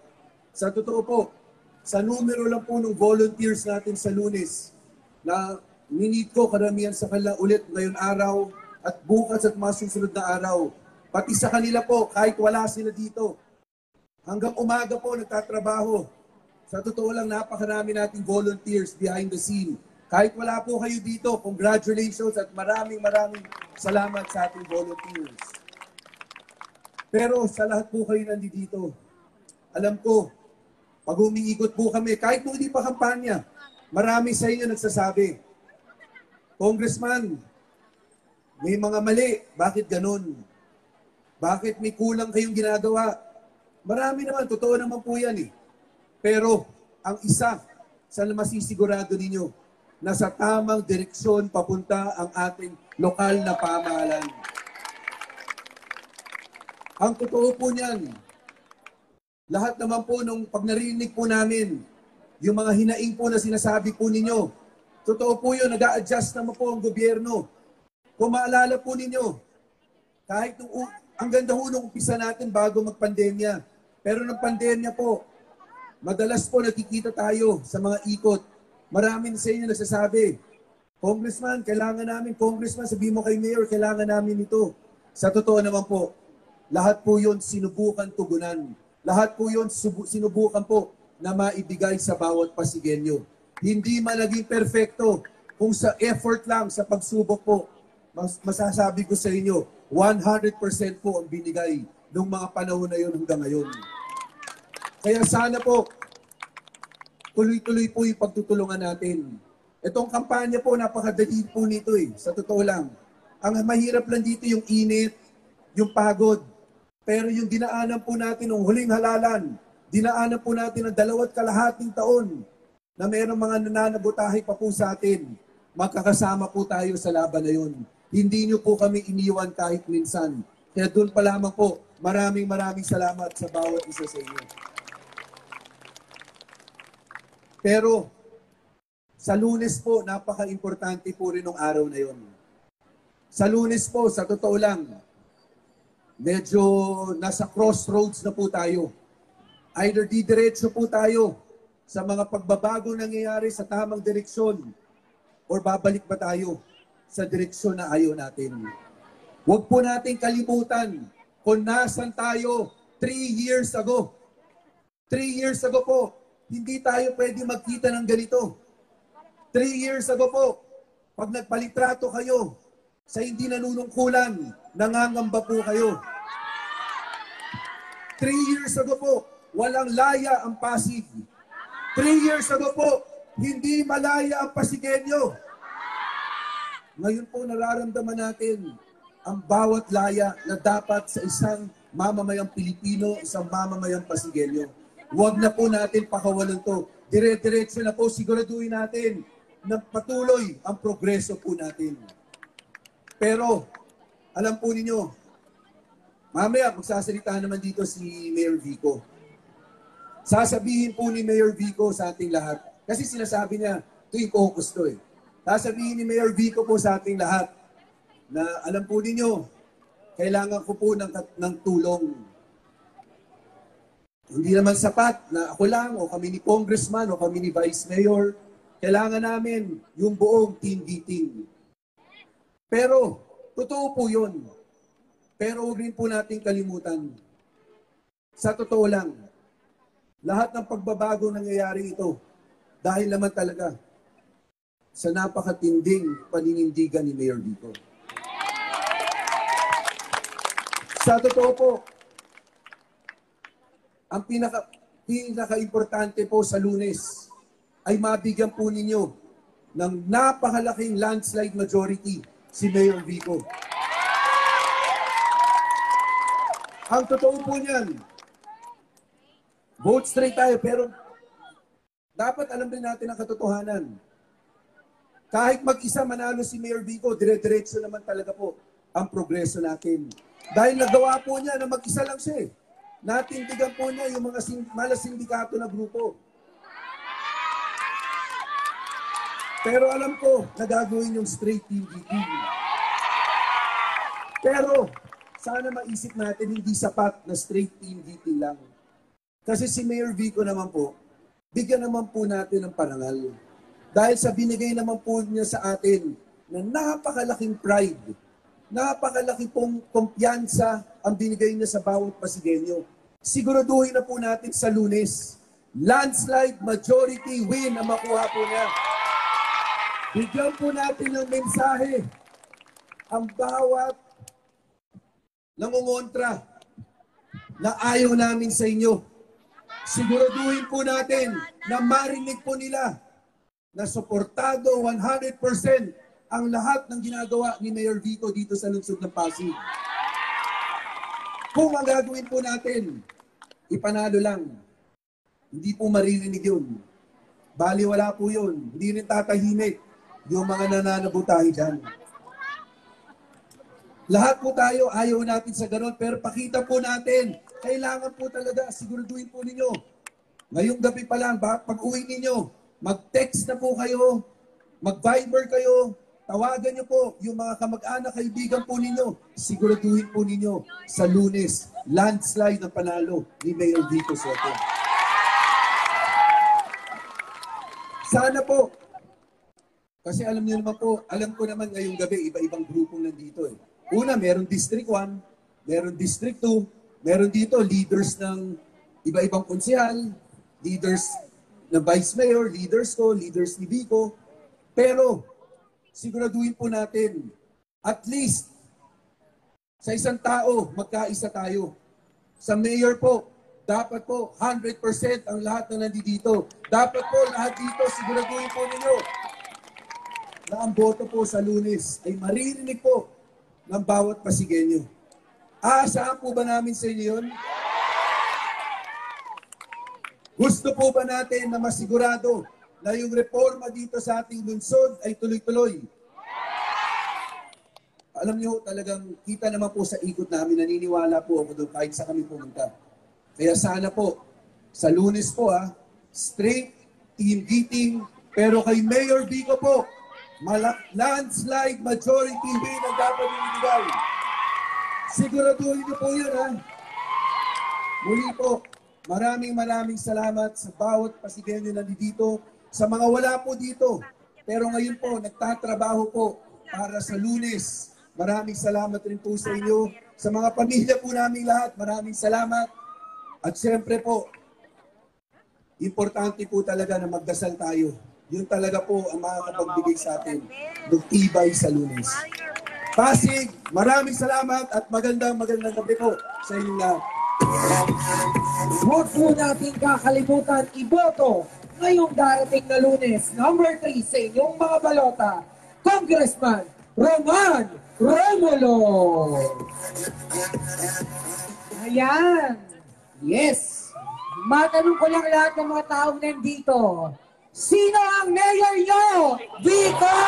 Sa totoo po, sa numero lang po ng volunteers natin sa Lunes na ninid ko karamihan sa kanila ulit ngayon araw at bukas at masusunod na araw. Pati sa kanila po, kahit wala sila dito. Hanggang umaga po nagtatrabaho. Sa totoo lang, napakarami nating volunteers behind the scene. Kahit wala po kayo dito, congratulations at maraming maraming salamat sa ating volunteers. Pero sa lahat po kayo nandito, alam ko, pag umiikot po kami, kahit po hindi pa kampanya, marami sa inyo nagsasabi, Congressman, may mga mali, bakit ganun? Bakit may kulang kayong ginagawa? Marami naman, totoo naman po yan eh. Pero ang isa sa masisigurado ninyo, nasa tamang direksyon papunta ang ating lokal na pamahalaan. Ang totoo po niyan, lahat naman po nung pag narinig po namin, yung mga hinaing po na sinasabi po ninyo, totoo po yun, nag-a-adjust naman po ang gobyerno. Kung maalala po ninyo, kahit nung, ang ganda ho nung umpisa natin bago magpandemya. Pero nung pandemya po, madalas po nakikita tayo sa mga ikot. Maraming sa inyo nagsasabi, Congressman, kailangan namin, Congressman, sabi mo kay Mayor, kailangan namin ito. Sa totoo naman po, lahat po yun sinubukan tugunan. Lahat po yun sinubukan po na maibigay sa bawat Pasigenyo. Hindi man naging perfecto, kung sa effort lang, sa pagsubok po, mas masasabi ko sa inyo, one hundred percent po ang binigay nung mga panahon na yun hanggang ngayon. Kaya sana po, tuloy-tuloy po yung pagtutulungan natin. Itong kampanya po, napakadali po nito eh. Sa totoo lang. Ang mahirap lang dito yung init, yung pagod. Pero yung dinaanan po natin ng huling halalan, dinaanan po natin ang dalawat kalahating taon na mayroong mga nananabutahe pa po sa atin. Magkakasama po tayo sa laban na yun. Hindi niyo po kami iniwan kahit minsan. Kaya doon pa lamang po, maraming maraming salamat sa bawat isa sa inyo. Pero sa Lunes po, napaka-importante po rin ng araw na yon. Sa Lunes po, sa totoo lang, medyo nasa crossroads na po tayo. Either didiretso po tayo sa mga pagbabago nangyayari sa tamang direksyon or babalik ba tayo sa direksyon na ayaw natin. Huwag po natin kalimutan kung nasan tayo three years ago. Three years ago po, hindi tayo pwede magkita ng ganito. Three years ago po, pag nagpalitrato kayo sa hindi nanunungkulan, nangangamba po kayo. Three years ago po, walang laya ang Pasig. Three years ago po, hindi malaya ang Pasigenyo. Ngayon po nararamdaman natin ang bawat laya na dapat sa isang mamamayang Pilipino, isang mamamayang Pasigenyo. Huwag na po natin pakawalan to. Dire-diretso na po, siguraduhin natin na patuloy ang progreso po natin. Pero, alam po ninyo, mamaya magsasalita naman dito si Mayor Vico. Sasabihin po ni Mayor Vico sa ating lahat, kasi sinasabi niya, tuwing focus to eh. Sasabihin ni Mayor Vico po sa ating lahat, na alam po ninyo, kailangan ko po ng, ng tulong. Hindi naman sapat na ako lang o kami ni Congressman o kami ni Vice Mayor. Kailangan namin yung buong team-beating. Pero, totoo po yun. Pero huwag rin po natin kalimutan. Sa totoo lang, lahat ng pagbabago nangyayari ito dahil naman talaga sa napakatinding paninindigan ni Mayor Vico. Sa totoo po, ang pinaka, pinaka-importante po sa Lunes ay mabigyan po ninyo ng napakalaking landslide majority si Mayor Vico. Ang totoo po niyan, vote straight tayo, pero dapat alam rin natin ang katotohanan. Kahit mag-isa manalo si Mayor Vico, dire-diretso naman talaga po ang progreso natin. Dahil nagawa po niya na mag-isa lang siya eh. Natindigan po niya yung mga sing malasindikato na grupo. Pero alam ko na gagawin yung straight T V T V. Pero sana maisip natin hindi sapat na straight T V T V lang. Kasi si Mayor Vico naman po, bigyan naman po natin ng parangal. Dahil sa binigay naman po niya sa atin na napakalaking pride, napakalaki pong kumpiyansa ang binigay niya sa bawat Pasigenyo. Siguraduhin na po natin sa Lunes, landslide majority win ang makuha po niya. Bigyan po natin ng mensahe ang bawat nangungontra na ayaw namin sa inyo. Siguraduhin po natin na marinig po nila na suportado one hundred percent ang lahat ng ginagawa ni Mayor Vico dito sa lungsod ng Pasig. Kung ang gagawin po natin, ipanalo lang. Hindi po maririnig yun. Baliwala po yun. Hindi rin tatahimik yung mga nananabutahe dyan. Lahat po tayo, ayaw natin sa ganon, pero pakita po natin, kailangan po talaga, siguraduhin po ninyo. Ngayong gabi pa lang, pag-uwi ninyo, mag-text na po kayo, mag-Viber kayo, tawagan niyo po yung mga kamag-anak, kaibigan po ninyo. Siguraduhin po ninyo sa Lunes, landslide ng panalo ni Mayor Vico Soto. Sana po, kasi alam niyo naman po, alam ko naman ngayong gabi, iba-ibang grupong nandito eh. Una, meron District one, meron District two, meron dito leaders ng iba-ibang konsehal, leaders ng Vice Mayor, leaders ko, leaders ni Vico. Pero, siguraduhin po natin, at least sa isang tao, magkaisa tayo. Sa mayor po, dapat po one hundred percent ang lahat na nandito. Dapat po lahat dito, siguraduhin po ninyo, na ang boto po sa Lunes ay maririnig po ng bawat Pasigenyo. Aasahan po ba namin sa inyo yun? Gusto po ba natin na masigurado na yung reforma dito sa ating lungsod ay tuloy-tuloy? Alam niyo, talagang kita naman po sa ikot namin, naniniwala po ako doon kahit sa kami pumunta. Kaya sana po, sa Lunes po ha, straight team beating, pero kay Mayor Vico po, landslide majority win ang dapat ibigay. Siguraduhin niyo po yun ha. Muli po, maraming maraming salamat sa bawat Pasigenyo na dito, sa mga wala po dito, pero ngayon po, nagtatrabaho po para sa Lunes. Maraming salamat rin po sa inyo. Sa mga pamilya po namin lahat, maraming salamat. At siyempre po, importante po talaga na magdasal tayo. Yun talaga po ang makakapagbigay sa atin ng tibay sa Lunes. Pasig, maraming salamat at magandang magandang gabi po sa inyo lahat. Huwag po natin kakalimutan iboto ngayong darating na Lunes. Number three sa inyong mga balota, Congressman Roman Romulo. Ayan. Yes. Matanong ko lang lahat ng mga taong nandito. Sino ang mayor nyo? Vico!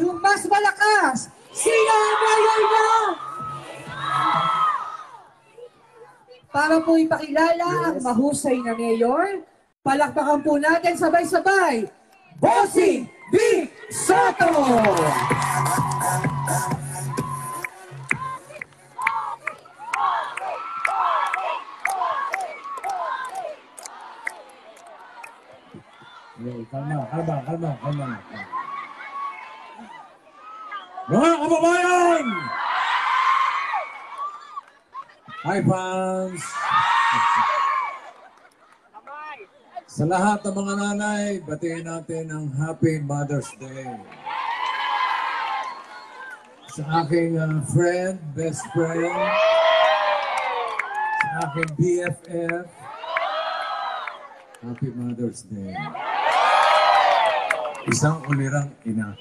Yung mas malakas. Sino ang mayor nyo? Para po ipakilala yes. ang mahusay na mayor, palakpakan po natin sabay-sabay. Bossing Vico Soto! Yo, kalma, kalma, kalma, kalma. Mga kababayan! Hi, fans! Sa lahat ng mga nanay, batiin natin ang Happy Mother's Day. Sa aking uh, friend, best friend, sa aking B F F, Happy Mother's Day. Isang ulirang ina.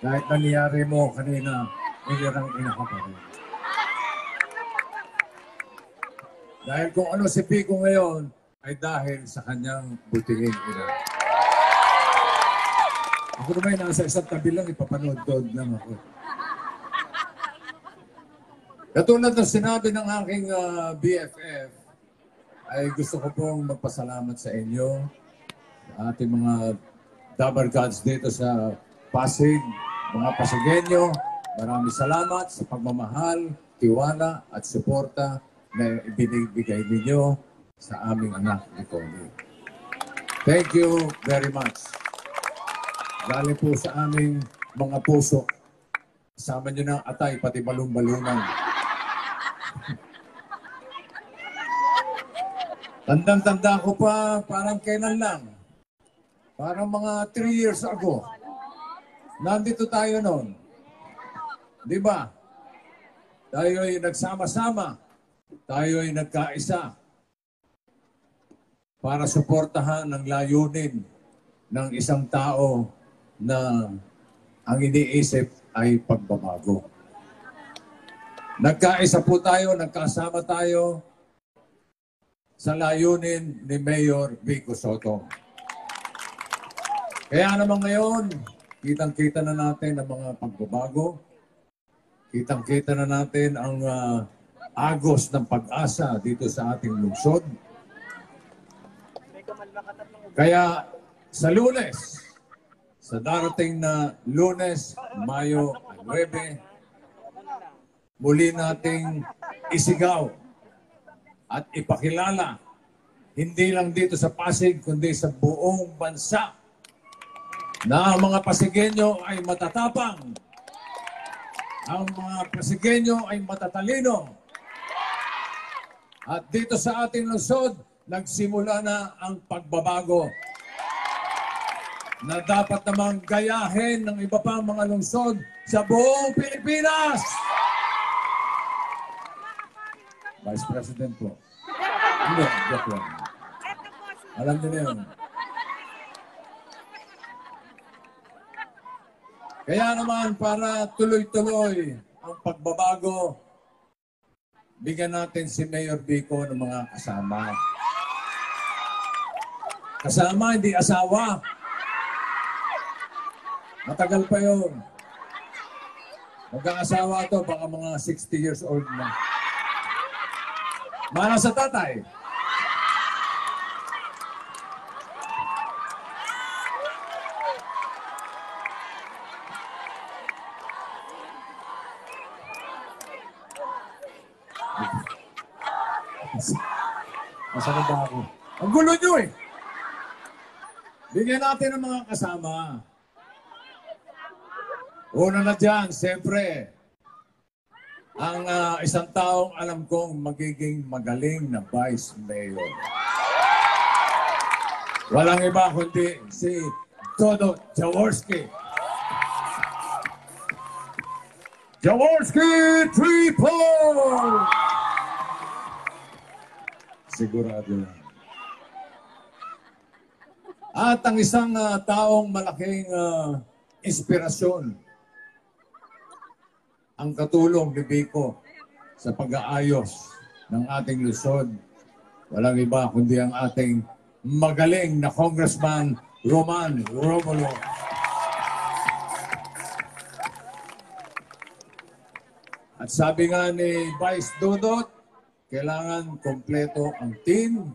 Kahit nangyari mo kanina, ulirang ina ka pa rin. Dahil kung ano si Vico ngayon ay dahil sa kanyang butihing ina. Ako naman nasa isang tabi lang, ipapanood-dood lang ako. Katulad ng sinabi ng aking uh, B F F, ay gusto ko pong magpasalamat sa inyo, sa ating mga Dabar Gods dito sa Pasig, mga Pasigueño. Maraming salamat sa pagmamahal, tiwala at suporta na ibinibigay ninyo sa aming anak ni Connie. Thank you very much. Galing po sa aming mga puso. Kasama nyo ng atay, pati balong-balungan. Tandang-tanda ko pa, parang kailan lang. Parang mga three years ago. Nandito tayo noon. Di ba? Tayo ay nagsama-sama. Tayo ay nagkaisa para suportahan ang layunin ng isang tao na ang iniisip ay pagbabago. Nagkaisa po tayo, nagkasama tayo sa layunin ni Mayor Vico Soto. Kaya naman ngayon, kitang-kita na natin ang mga pagbabago. Kitang-kita na natin ang uh, agos ng pag-asa dito sa ating lungsod. Kaya sa Lunes, sa darating na Lunes, Mayo nuwebe, muli nating isigaw at ipakilala, hindi lang dito sa Pasig, kundi sa buong bansa, na ang mga Pasigueño ay matatapang, ang mga Pasigueño ay matatalino. At dito sa ating lungsod, nagsimula na ang pagbabago na dapat namang gayahin ng iba pang mga lungsod sa buong Pilipinas. Vice President po. Hindi, joke lang. Alam niyo na yun. Kaya naman, para tuloy-tuloy ang pagbabago, bigyan natin si Mayor Vico ng mga kasama. Kasama, hindi asawa. Matagal pa yun. Magkakasawa to, baka mga sixty years old na. Mana sa tatay. Masarap ba ako? Ang gulo nyo eh! Bigyan natin ang mga kasama. Una na dyan, siyempre, ang uh, isang taong alam kong magiging magaling na Vice Mayor. Walang iba kundi si Dodot Jaworski. Jaworski three four! Sigurado lang. At ang isang uh, taong malaking uh, inspirasyon, ang katulong ni Vico sa pag-aayos ng ating Luzon, walang iba kundi ang ating magaling na Congressman Roman Romulo. At sabi nga ni Vice Dodot, kailangan kompleto ang team.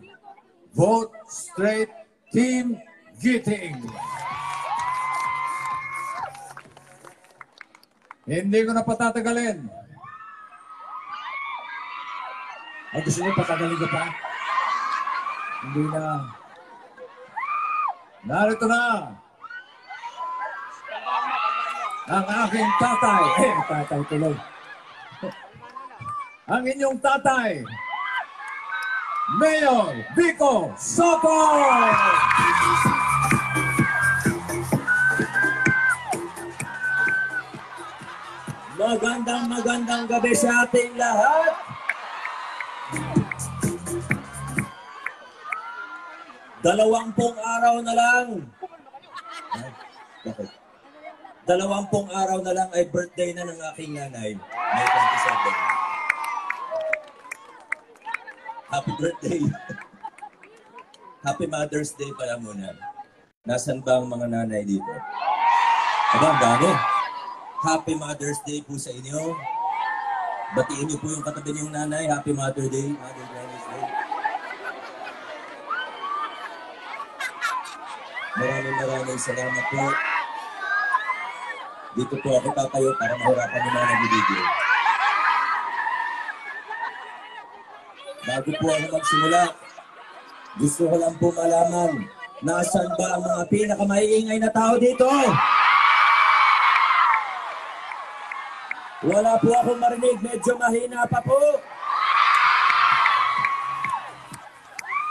Vote straight team getting. Hindi ko na patatagalin. Ay, gusto niyo patagalin ko pa? Hindi na. Narito na ang aking tatay. Eh, tatay tuloy. Ang inyong tatay, Mayor Vico Soto! Magandang magandang gabi sa ating lahat! Dalawampung araw na lang. Dalawampung araw na lang ay birthday na ng aking nanay. May twenty-seven. Happy birthday. Happy Mother's Day pala muna. Nasaan ba ang mga nanay dito? Aba, dami. Happy Mother's Day po sa inyo. Batiin niyo po yung katabi niyong nanay. Happy Mother's Day. Mother's Day. Maraming maraming salamat po. Dito po ako tatayo para mahirapan niyo mga nabibigyo. Bago po ako magsimula, gusto ko lang po malaman, nasaan ba ang mga pinakamaiingay na tao dito? Wala po akong marinig, medyo mahina pa po.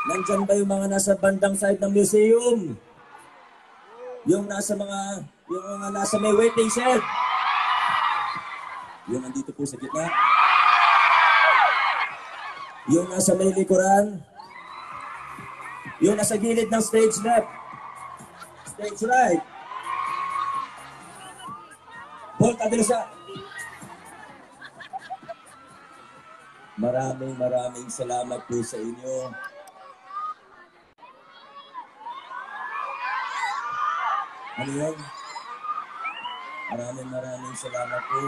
Nandyan ba yung mga nasa bandang side ng museum? Yung nasa mga, yung mga nasa may waiting shed? Yung nandito po sa gitna? Yung nasa may likuran, yung nasa gilid ng stage left, stage right, Volta de los Santos. Maraming maraming salamat po sa inyo. Ano yun? Maraming maraming salamat po.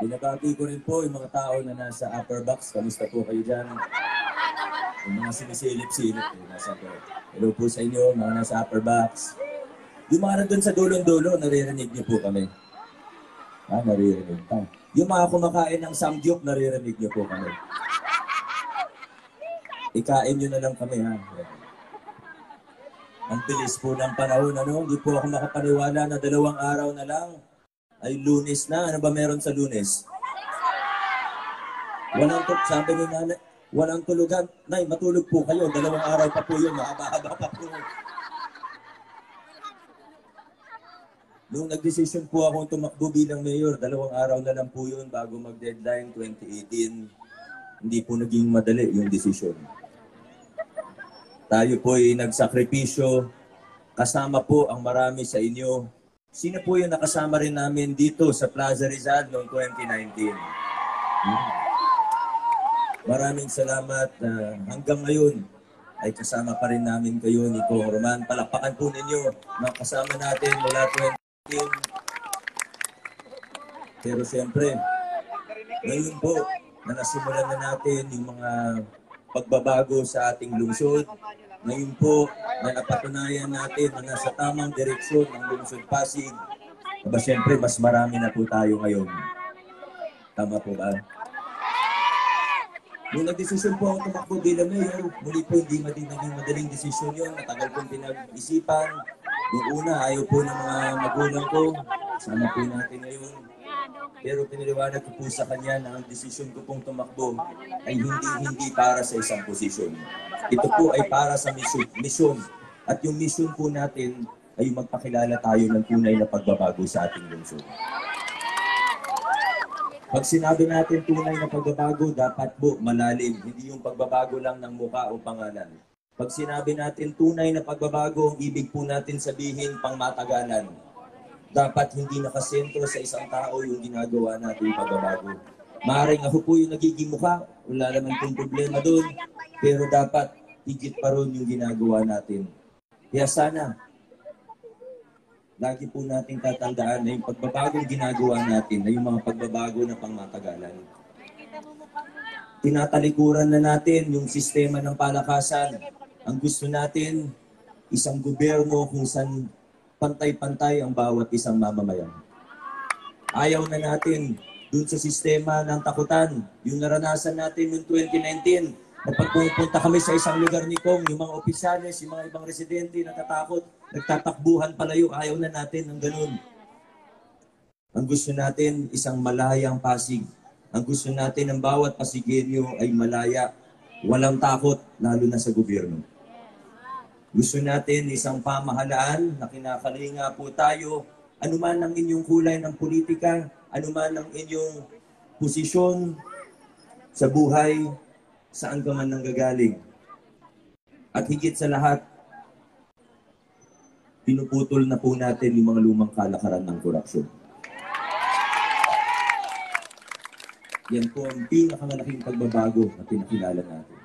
Binabati ko rin po yung mga tao na nasa upper box. Kamusta po kayo dyan? Yung mga sinisilip-silip. Hello po sa inyo, mga nasa upper box. Yung mga nandun sa dulong-dulo, naririnig niyo po kami. Ah, naririnig. Ah. Yung mga kumakain ng samgyup, naririnig niyo po kami. Ikain niyo na lang kami, ha? Ang bilis po ng panahon, ano? Hindi po ako makapaniwala na dalawang araw na lang ay Lunes na. Ano ba meron sa Lunes? Walang tulog. Sabi ni nanay, walang tulugan. Nay, matulog po kayo. Dalawang araw pa po yun. Mahaba-haba pa po. Nung nag-decision po akong tumakbo bilang mayor, dalawang araw na lang po yun bago mag-deadline twenty eighteen. hindi po naging madali yung desisyon. Tayo po ay nagsakripisyo, kasama po ang marami sa inyo. Sino po yung nakasama rin namin dito sa Plaza Rizal noong twenty nineteen? Maraming salamat. Uh, hanggang ngayon ay kasama pa rin namin kayo ni Kong Roman. Palakpakan po ninyo ng kasama natin mula twenty nineteen. Pero siyempre, ngayon po na nasimulan na natin yung mga pagbabago sa ating lungsod. Ngayon po na napatunayan natin na nasa tamang direksyon ng lungsod Pasig. Aba siyempre, mas marami na po tayo ngayon. Tama po ba? Nung nagdesisyon po ako tumakbo bilang mayor, muli po hindi naging madaling desisyon yun. Matagal pong pinag-isipan. Noong una, ayaw po ng mga magulang ko. Sama po natin ngayon. Pero piniliwanag ko po sa kanya na ang desisyon ko pong tumakbo ay hindi-hindi para sa isang posisyon. Ito po ay para sa misyon. At yung misyon po natin ay magpakilala tayo ng tunay na pagbabago sa ating lungsod. Pag sinabi natin tunay na pagbabago, dapat po malalim. Hindi yung pagbabago lang ng mukha o pangalan. Pag sinabi natin tunay na pagbabago, ibig po natin sabihin pangmatagalan. Dapat hindi nakasentro sa isang tao yung ginagawa natin pagbabago. Maaring ako po yung nagiging mukha, wala naman pong problema doon, pero dapat higit pa ron yung ginagawa natin. Kaya sana, lagi po natin tatandaan na yung pagbabagong ginagawa natin na yung mga pagbabago na pangmatagalan. Tinatalikuran na natin yung sistema ng palakasan. Ang gusto natin, isang gobyerno kung saan pantay-pantay ang bawat isang mamamayan. Ayaw na natin dun sa sistema ng takutan. Yung naranasan natin noong twenty nineteen, na pagpunta kami sa isang lugar ni Kong, yung mga opisyalis, yung mga ibang residente natatakot, nagtatakbuhan palayo, ayaw na natin ng ganun. Ang gusto natin, isang malayang Pasig. Ang gusto natin ng bawat Pasigenyo ay malaya, walang takot, lalo na sa gobyerno. Gusto natin isang pamahalaan na kinakalinga po tayo, anuman ang inyong kulay ng politika, anuman ang inyong posisyon sa buhay, saan ka man nanggagaling. At higit sa lahat, pinuputol na po natin yung mga lumang kalakaran ng korupsyon. Yan po ang pinakamalaking pagbabago na pinakilala natin.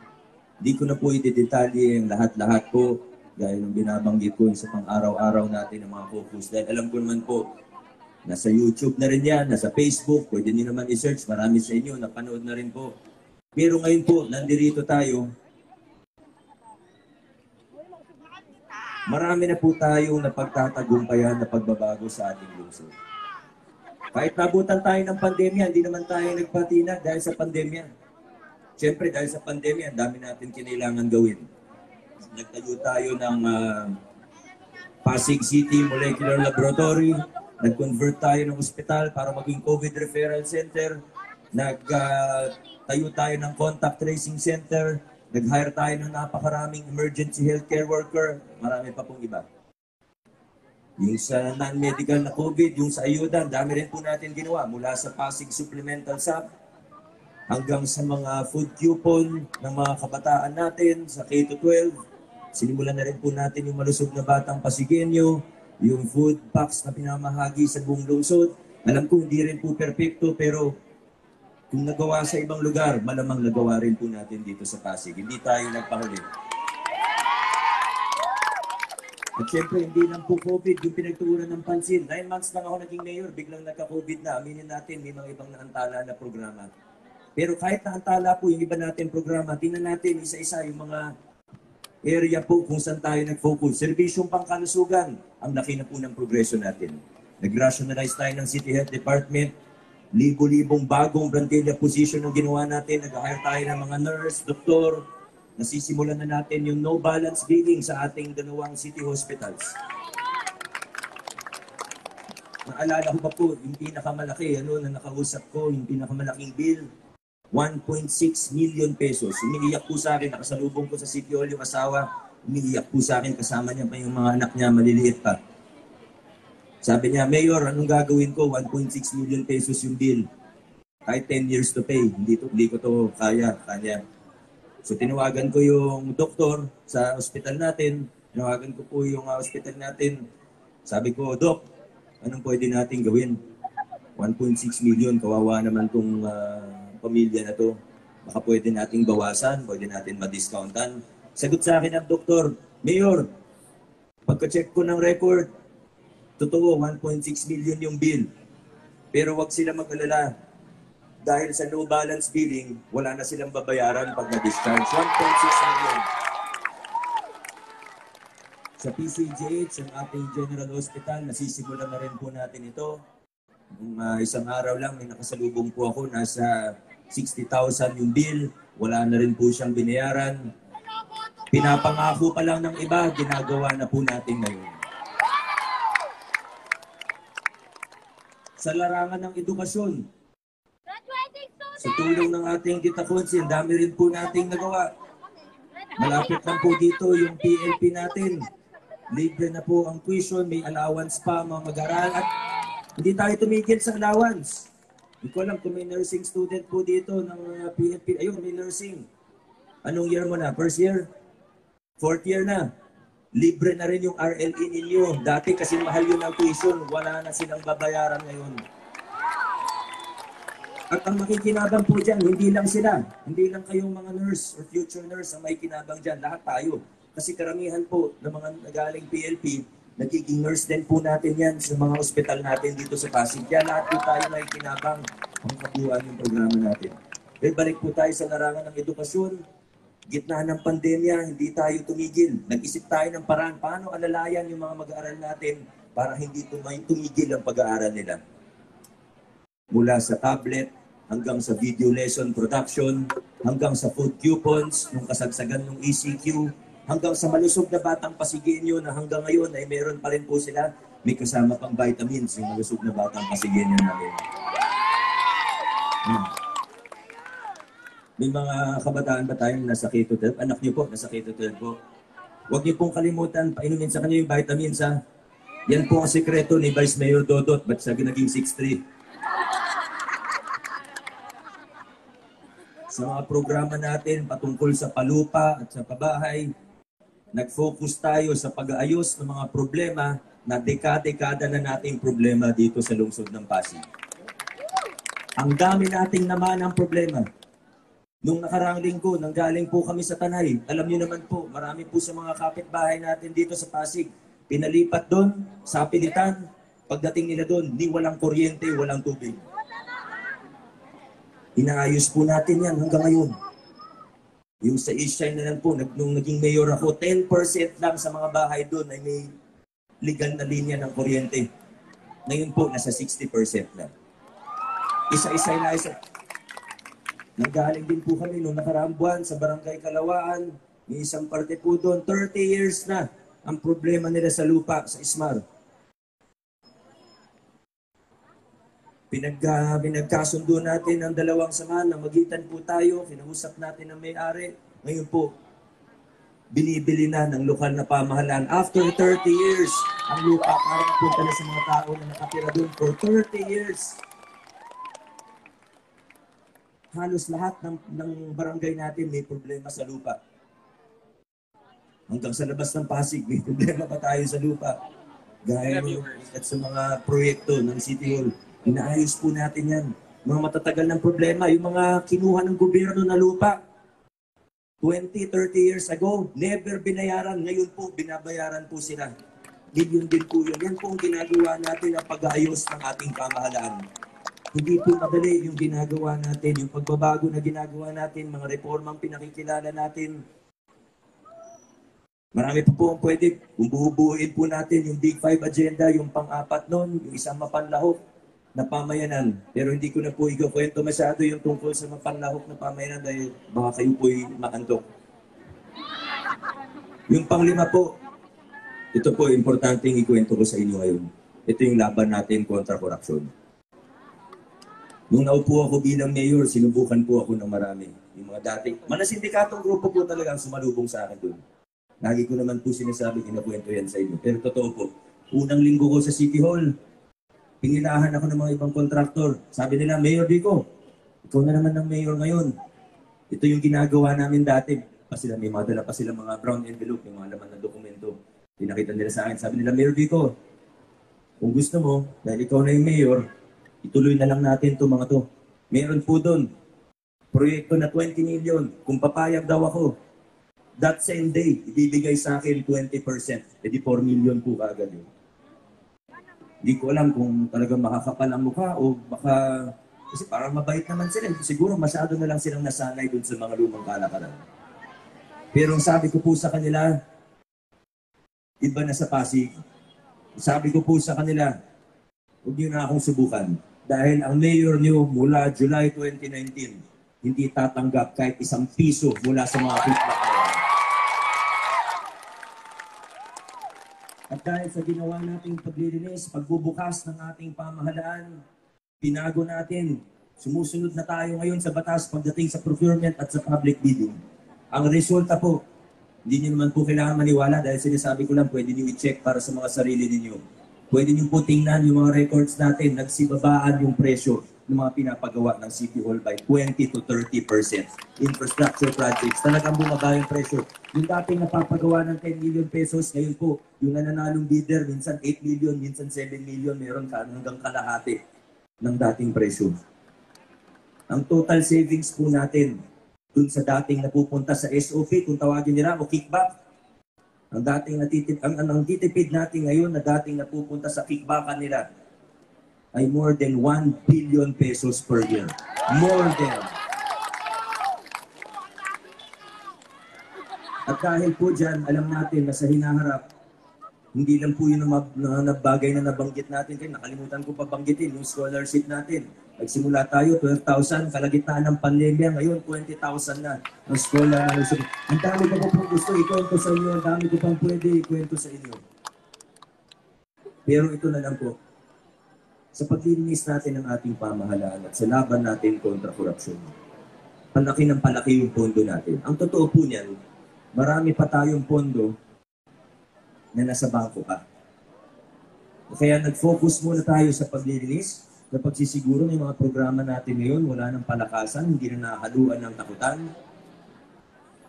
Hindi ko na po i-detalye ang lahat-lahat po. Gaya nung binabanggit ko sa pang-araw-araw natin ng mga focus. Dahil alam ko naman po, nasa YouTube na rin yan, nasa Facebook, pwede nyo naman i-search. Marami sa inyo, napanood na rin po. Pero ngayon po, nandirito tayo. Marami na po tayong napagtatagumpayan na pagbabago sa ating lungsod. Kahit nabutan tayo ng pandemya, hindi naman tayo nagpatina dahil sa pandemya. Siyempre, dahil sa pandemya, ang dami natin kinailangan gawin. Nagtayo tayo ng uh, Pasig City Molecular Laboratory. Nag-convert tayo ng ospital para maging COVID Referral Center. Nagtayo uh, tayo ng Contact Tracing Center. Nag-hire tayo ng napakaraming emergency healthcare worker. Marami pa pong iba. Yung sa non-medical na COVID, yung sa ayuda, dami rin po natin ginawa. Mula sa Pasig Supplemental S A P, hanggang sa mga food coupon ng mga kabataan natin sa K twelve. Sinimulan na rin po natin yung malusog na batang Pasigenyo, yung food packs na pinamahagi sa buong lungsod. Alam ko hindi rin po perfecto, pero kung nagawa sa ibang lugar, malamang nagawa rin po natin dito sa Pasig. Hindi tayo nagpahuli. At syempre, hindi lang po COVID yung pinagtuunan ng pansin. Nine months lang ako naging mayor, biglang nagka-COVID na. Aminin natin, may mga ibang naantala na programa. Pero kahit naantala po yung iba natin programa, tingnan natin isa-isa yung mga area po kung saan tayo nag-focus. Servisyong pangkalusugan, ang laki na po ng progreso natin. Nag-rationalize tayo ng City Health Department, libo-libong bagong plantilla position ang ginawa natin, nag-hire tayo ng mga nurse, doktor, nasisimulan na natin yung no balance billing sa ating dalawang city hospitals. Naalala ko pa po, yung pinakamalaki, ano, na nakausap ko, yung pinakamalaking bill, one point six million pesos. Umiiyak po sa akin, nakasalubong ko sa City Hall yung asawa, umiiyak po sa akin, kasama niya pa yung mga anak niya, maliliit pa. Sabi niya, Mayor, anong gagawin ko? one point six million pesos yung bill. kahit ten years to pay, hindi, to, hindi ko to kaya, kanya. So tinawagan ko yung doktor sa hospital natin, tinawagan ko po yung uh, hospital natin, sabi ko, Dok, anong pwede natin gawin? one point six million, kawawa naman tong uh, pamilya na to. Baka pwede nating bawasan, pwede natin madiscountan. Sagot sa akin ang doktor, Mayor, pagka-check ko ng record, totoo, one point six million yung bill. Pero wag sila mag-alala. Dahil sa no balance billing, wala na silang babayaran pag na-discharge. one point six million. Sa P C G H, ang ating General Hospital, nasisimula na rin po natin ito. Nung uh, isang araw lang, may nakasalubong po ako, nasa sixty thousand yung bill, wala na rin po siyang binayaran. Pinapangako pa lang ng iba, ginagawa na po natin ngayon. Sa larangan ng edukasyon, sa tulong ng ating Kitakonsi, ang dami rin po nating nagawa. Malapit lang po dito yung P L P natin. Libre na po ang tuition, may allowance pa mga mag-aral at hindi tayo tumigil sa allowance. Hindi ko alam kung may nursing student po dito ng P L P. Ayun, may nursing. Anong year mo na? First year? Fourth year na. Libre na rin yung R L E ninyo. Dati kasi mahal yun ang tuition, wala na silang babayaran ngayon. At ang makikinabang po dyan, hindi lang sila, hindi lang kayong mga nurse or future nurse ang may kinabang dyan, lahat tayo. Kasi karamihan po ng mga nagaling P L P, nagiging nurse din po natin yan sa mga ospital natin dito sa Pasig. Kaya lahat po tayo may kinabang ang kabuuan ng programa natin. Then balik po tayo sa larangan ng edukasyon. Gitna ng pandemya, hindi tayo tumigil. Nag-isip tayo ng paraan, paano alalayan yung mga mag-aaral natin para hindi tumigil ang pag-aaral nila. Mula sa tablet, hanggang sa video lesson production, hanggang sa food coupons, nung kasagsagan ng E C Q, hanggang sa malusog na batang Pasigueño na hanggang ngayon ay meron pa rin po sila, may kasama pang vitamins yung malusog na batang Pasigueño namin. Hmm. May mga kabataan ba tayong nasa K twelve? Anak niyo po, nasa K twelve po. Huwag niyo pong kalimutan, painumin sa kanya yung vitamins ha. Yan po ang sekreto ni Vice Mayor Dodot, ba't siya naging six three? Sa mga programa natin patungkol sa palupa at sa pabahay, nag-focus tayo sa pag-aayos ng mga problema na dekada-dekada na nating problema dito sa lungsod ng Pasig. Ang dami nating naman ang problema. Nung nakaraang linggo, nanggaling po kami sa Tanay. Alam niyo naman po, marami po sa mga kapitbahay natin dito sa Pasig, pinalipat doon sa Pilitan. Pagdating nila doon, di walang kuryente, walang tubig. Inaayos po natin yan hanggang ngayon. Yung sa Eastshine na lang po, nung naging mayor ako, ten percent lang sa mga bahay doon ay may legal na linya ng kuryente. Ngayon po, nasa sixty percent na. Isa-isa na isa. Nanggaling din po kami nung nakaraang buwan sa Barangay Kalawaan. May isang parte po doon, thirty years na ang problema nila sa lupa, sa I S M A R. Pinag, uh, pinagkasundo natin ang dalawang samahan, namagitan po tayo, kinausap natin ang may-ari. Ngayon po, binibili na ng lokal na pamahalaan. After thirty years, ang lupa para napunta na sa mga tao na nakatira doon for thirty years. Halos lahat ng, ng barangay natin may problema sa lupa. Hanggang sa labas ng Pasig, may problema pa tayo sa lupa. Gaya mo at sa mga proyekto ng City Hall. Inaayos po natin yan. Mga matatagal ng problema, yung mga kinuha ng gobyerno na lupa, twenty, thirty years ago, never binayaran. Ngayon po, binabayaran po sila. Million din po yun. Yan po ang ginagawa natin ang pag-aayos ng ating pamahalaan. Hindi po madali yung ginagawa natin, yung pagbabago na ginagawa natin, mga reformang pinakikilala natin. Marami pa po ang pwede. Kung bubuuin po natin yung Big Five Agenda, yung pang-apat nun, yung isang mapanlahok na pamayanan. Pero hindi ko na po ikukwento masyado yung tungkol sa mapanlahok na pamayanan dahil baka kayo po'y makantok. Yung panglima po, ito po, importanteng ikwento ko sa inyo ngayon. Ito yung laban natin kontra korupsyon. Nung naupo ako bilang mayor, sinubukan po ako ng marami. Yung mga dating, manasindikatong grupo po talaga ang sumalubong sa akin doon. Lagi ko naman po sinasabi, kinakwento yan sa inyo. Pero totoo po, unang linggo ko sa City Hall, pinilahan ako ng mga ibang kontraktor. Sabi nila, Mayor Vico, ikaw na naman ang mayor ngayon. Ito yung ginagawa namin dati. Pa sila, may madala pa sila mga brown envelope, yung mga laman ng dokumento. Pinakita nila sa akin, sabi nila, Mayor Vico, kung gusto mo, dahil ikaw na yung mayor, ituloy na lang natin to mga to. Meron po doon, proyekto na twenty million. Kung papayag daw ako, that same day, ibibigay sa akin twenty percent. E di four million po kaagad yun. Hindi ko alam kung talagang makakapal ang mukha o baka, kasi parang mabait naman sila. Siguro masyado na lang silang nasanay dun sa mga lumang kalakaran. Pero sabi ko po sa kanila, iba na sa Pasig. Sabi ko po sa kanila, huwag niyo na akong subukan. Dahil ang mayor niyo mula July twenty nineteen, hindi tatanggap kahit isang piso mula sa mga pitla. At dahil sa ginawa nating paglilinis, pagbubukas ng ating pamahalaan, pinago natin, sumusunod na tayo ngayon sa batas pagdating sa procurement at sa public bidding. Ang resulta po, hindi niyo naman po kailangan maniwala dahil sinasabi ko lang, pwede niyo i-check para sa mga sarili ninyo. Pwede niyo po tingnan yung mga records natin, nagsibabaan yung presyo ng mga pinapagawa ng City Hall by twenty to thirty percent. Infrastructure projects, talagang bumaba yung presyo. Yung dating napapagawa ng ten million pesos, ngayon po, yung nananalong bidder, minsan eight million, minsan seven million, meron ka hanggang kalahati ng dating presyo. Ang total savings po natin, dun sa dating napupunta sa S O P, kung tawagin nila, o kickback, ang dating natitip, ang, ang titipid natin ngayon na dating napupunta sa kickbackan nila ay more than one billion pesos per year. More than. At dahil po dyan, alam natin na sa hinaharap, hindi lang po yun ang bagay na nabanggit natin. Kaya nakalimutan ko pa banggitin yung scholarship natin. Nagsimula tayo, twelve thousand. Kalagitnaan ng pandemya, ngayon twenty thousand na ang scholar. Ang dami ko po gusto ikwento sa inyo. Ang dami ko pang pwede ikwento sa inyo. Pero ito na lang po. Sa paglilinis natin ng ating pamahalaan at sa laban natin kontra korupsyon, palaki ng palaki yung pondo natin. Ang totoo po niyan, marami pa tayong pondo na nasa bangko pa. Kaya nag-focus muna tayo sa paglilinis, na pagsisiguro ng mga programa natin ngayon, wala ng palakasan, hindi na nakahaluan ng takutan.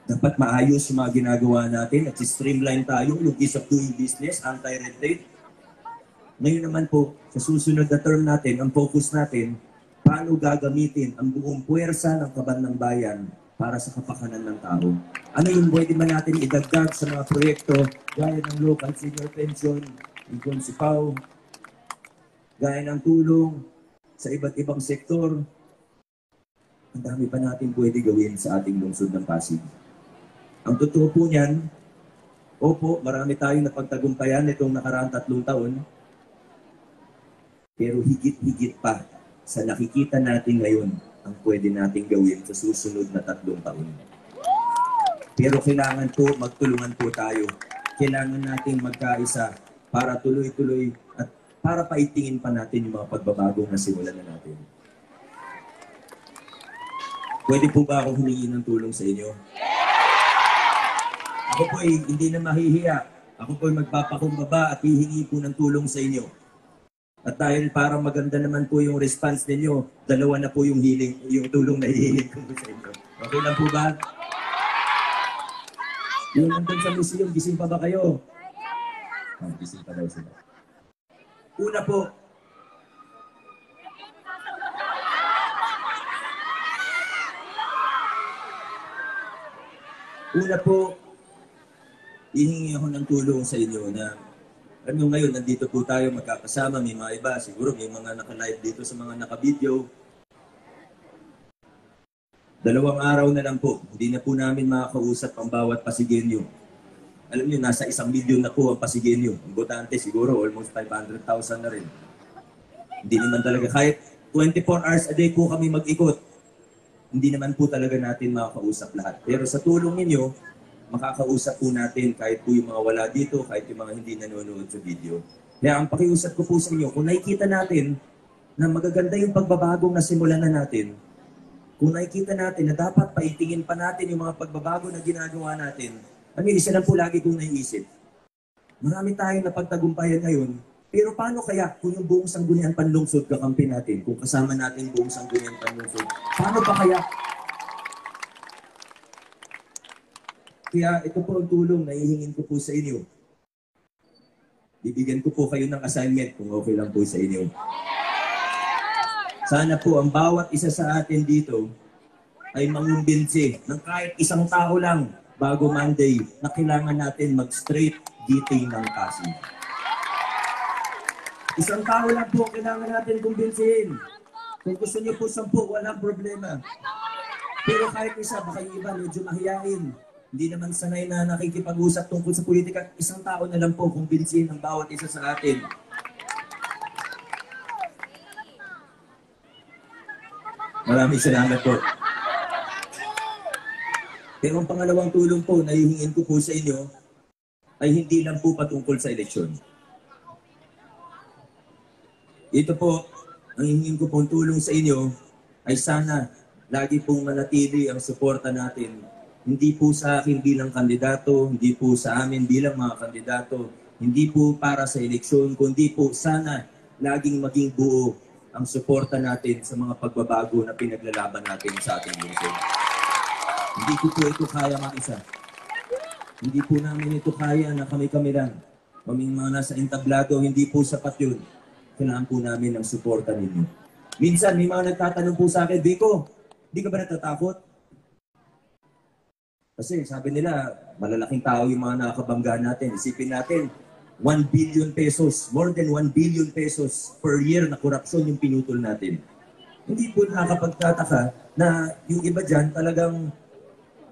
Dapat maayos yung mga ginagawa natin at streamline tayo, yung ease of doing business, anti-red tape. Ngayon naman po, sa susunod na term natin, ang focus natin, paano gagamitin ang buong puwersa ng kabanang bayan para sa kapakanan ng tao. Ano yung pwede man natin idagdag sa mga proyekto gaya ng local senior pension, yung konsipaw, gaya ng tulong sa iba't ibang sektor. Ang dami pa natin pwede gawin sa ating lungsod ng Pasig. Ang totoo po niyan, opo, marami tayong napagtagumpayan itong nakaraang tatlong taon, pero higit-higit pa sa nakikita natin ngayon ang pwede nating gawin sa susunod na tatlong taon. Pero kailangan po, magtulungan po tayo. Kailangan nating magkaisa para tuloy-tuloy at para paitingin pa natin yung mga pagbabagong nasimulan na natin. Pwede po ba akong humingi ng tulong sa inyo? Ako po ay hindi na mahihiya. Ako po ay magpapakumbaba at hihingi po ng tulong sa inyo. At dahil parang maganda naman po yung response ninyo, dalawa na po yung hiling, yung tulong na hihiling ko sa inyo. Okay lang po ba? Yung nandun sa museum, gising pa ba kayo? Oh, gising pa daw sila. Una po, una po, hihingi ako ng tulong sa inyo na ano ngayon, nandito po tayo magkakasama, may mga iba, siguro may mga naka-live dito sa mga naka-video. Dalawang araw na lang po, hindi na po namin makakausap ang bawat Pasigenyo. Alam niyo, nasa isang milyon na po ang Pasigenyo. Ang botante siguro, almost five hundred thousand na rin. Hindi naman talaga, kahit twenty-four hours a day po kami mag-ikot, hindi naman po talaga natin makakausap lahat. Pero sa tulong ninyo, makakausap po natin kahit po yung mga wala dito, kahit yung mga hindi nanonood sa video. Kaya ang pakiusap ko po sa inyo, kung nakikita natin na magaganda yung pagbabagong nasimulan na natin, kung nakikita natin na dapat paitingin pa natin yung mga pagbabago na ginagawa natin, ano, isa lang po lagi kong naiisip. Marami tayong napagtagumpayan ngayon Pero paano kaya kung yung buong Sangguniang Panlungsod kakampi natin, kung kasama natin buong Sangguniang Panlungsod, paano pa kaya? Kaya ito po ang tulong na hihingin ko po sa inyo. Bibigyan ko po kayo ng assignment kung okay lang po sa inyo. Sana po ang bawat isa sa atin dito ay mangumbinsi ng kahit isang tao lang bago Monday na kailangan natin mag-straight dating ng kasi. Isang tao lang po kailangan natin kumbinsihin. Kung gusto niyo po sampu, walang problema. Pero kahit isa, baka yung iba medyo mahiyain. Hindi naman sanay na nakikipag-usap tungkol sa politika. Isang tao na lang po kumbinsihin ang bawat isa sa atin. Maraming salamat po. Pero ang pangalawang tulong po na hihingin ko po sa inyo ay hindi lang po patungkol sa eleksyon. Ito po, ang hingin ko pong tulong sa inyo ay sana lagi pong manatili ang suporta natin. Hindi po sa akin bilang kandidato, hindi po sa amin bilang mga kandidato, hindi po para sa eleksyon, kundi po sana laging maging buo ang suporta natin sa mga pagbabago na pinaglalaban natin sa ating mundo. Hindi ko po ito kaya mag-isa. Hindi po namin ito kaya na kami-kami lang. Kaming mga nasa entablado, hindi po sapat yun. Kailangan po namin ang suporta ninyo. Minsan, may mga nagtatanong po sa akin, Vico, hindi ka ba natatakot? Kasi sabi nila, malalaking tao yung mga nakakabangga natin. Isipin natin, one billion pesos, more than one billion pesos per year na korupsyon yung pinutol natin. Hindi po nakakapagtataka na yung iba dyan talagang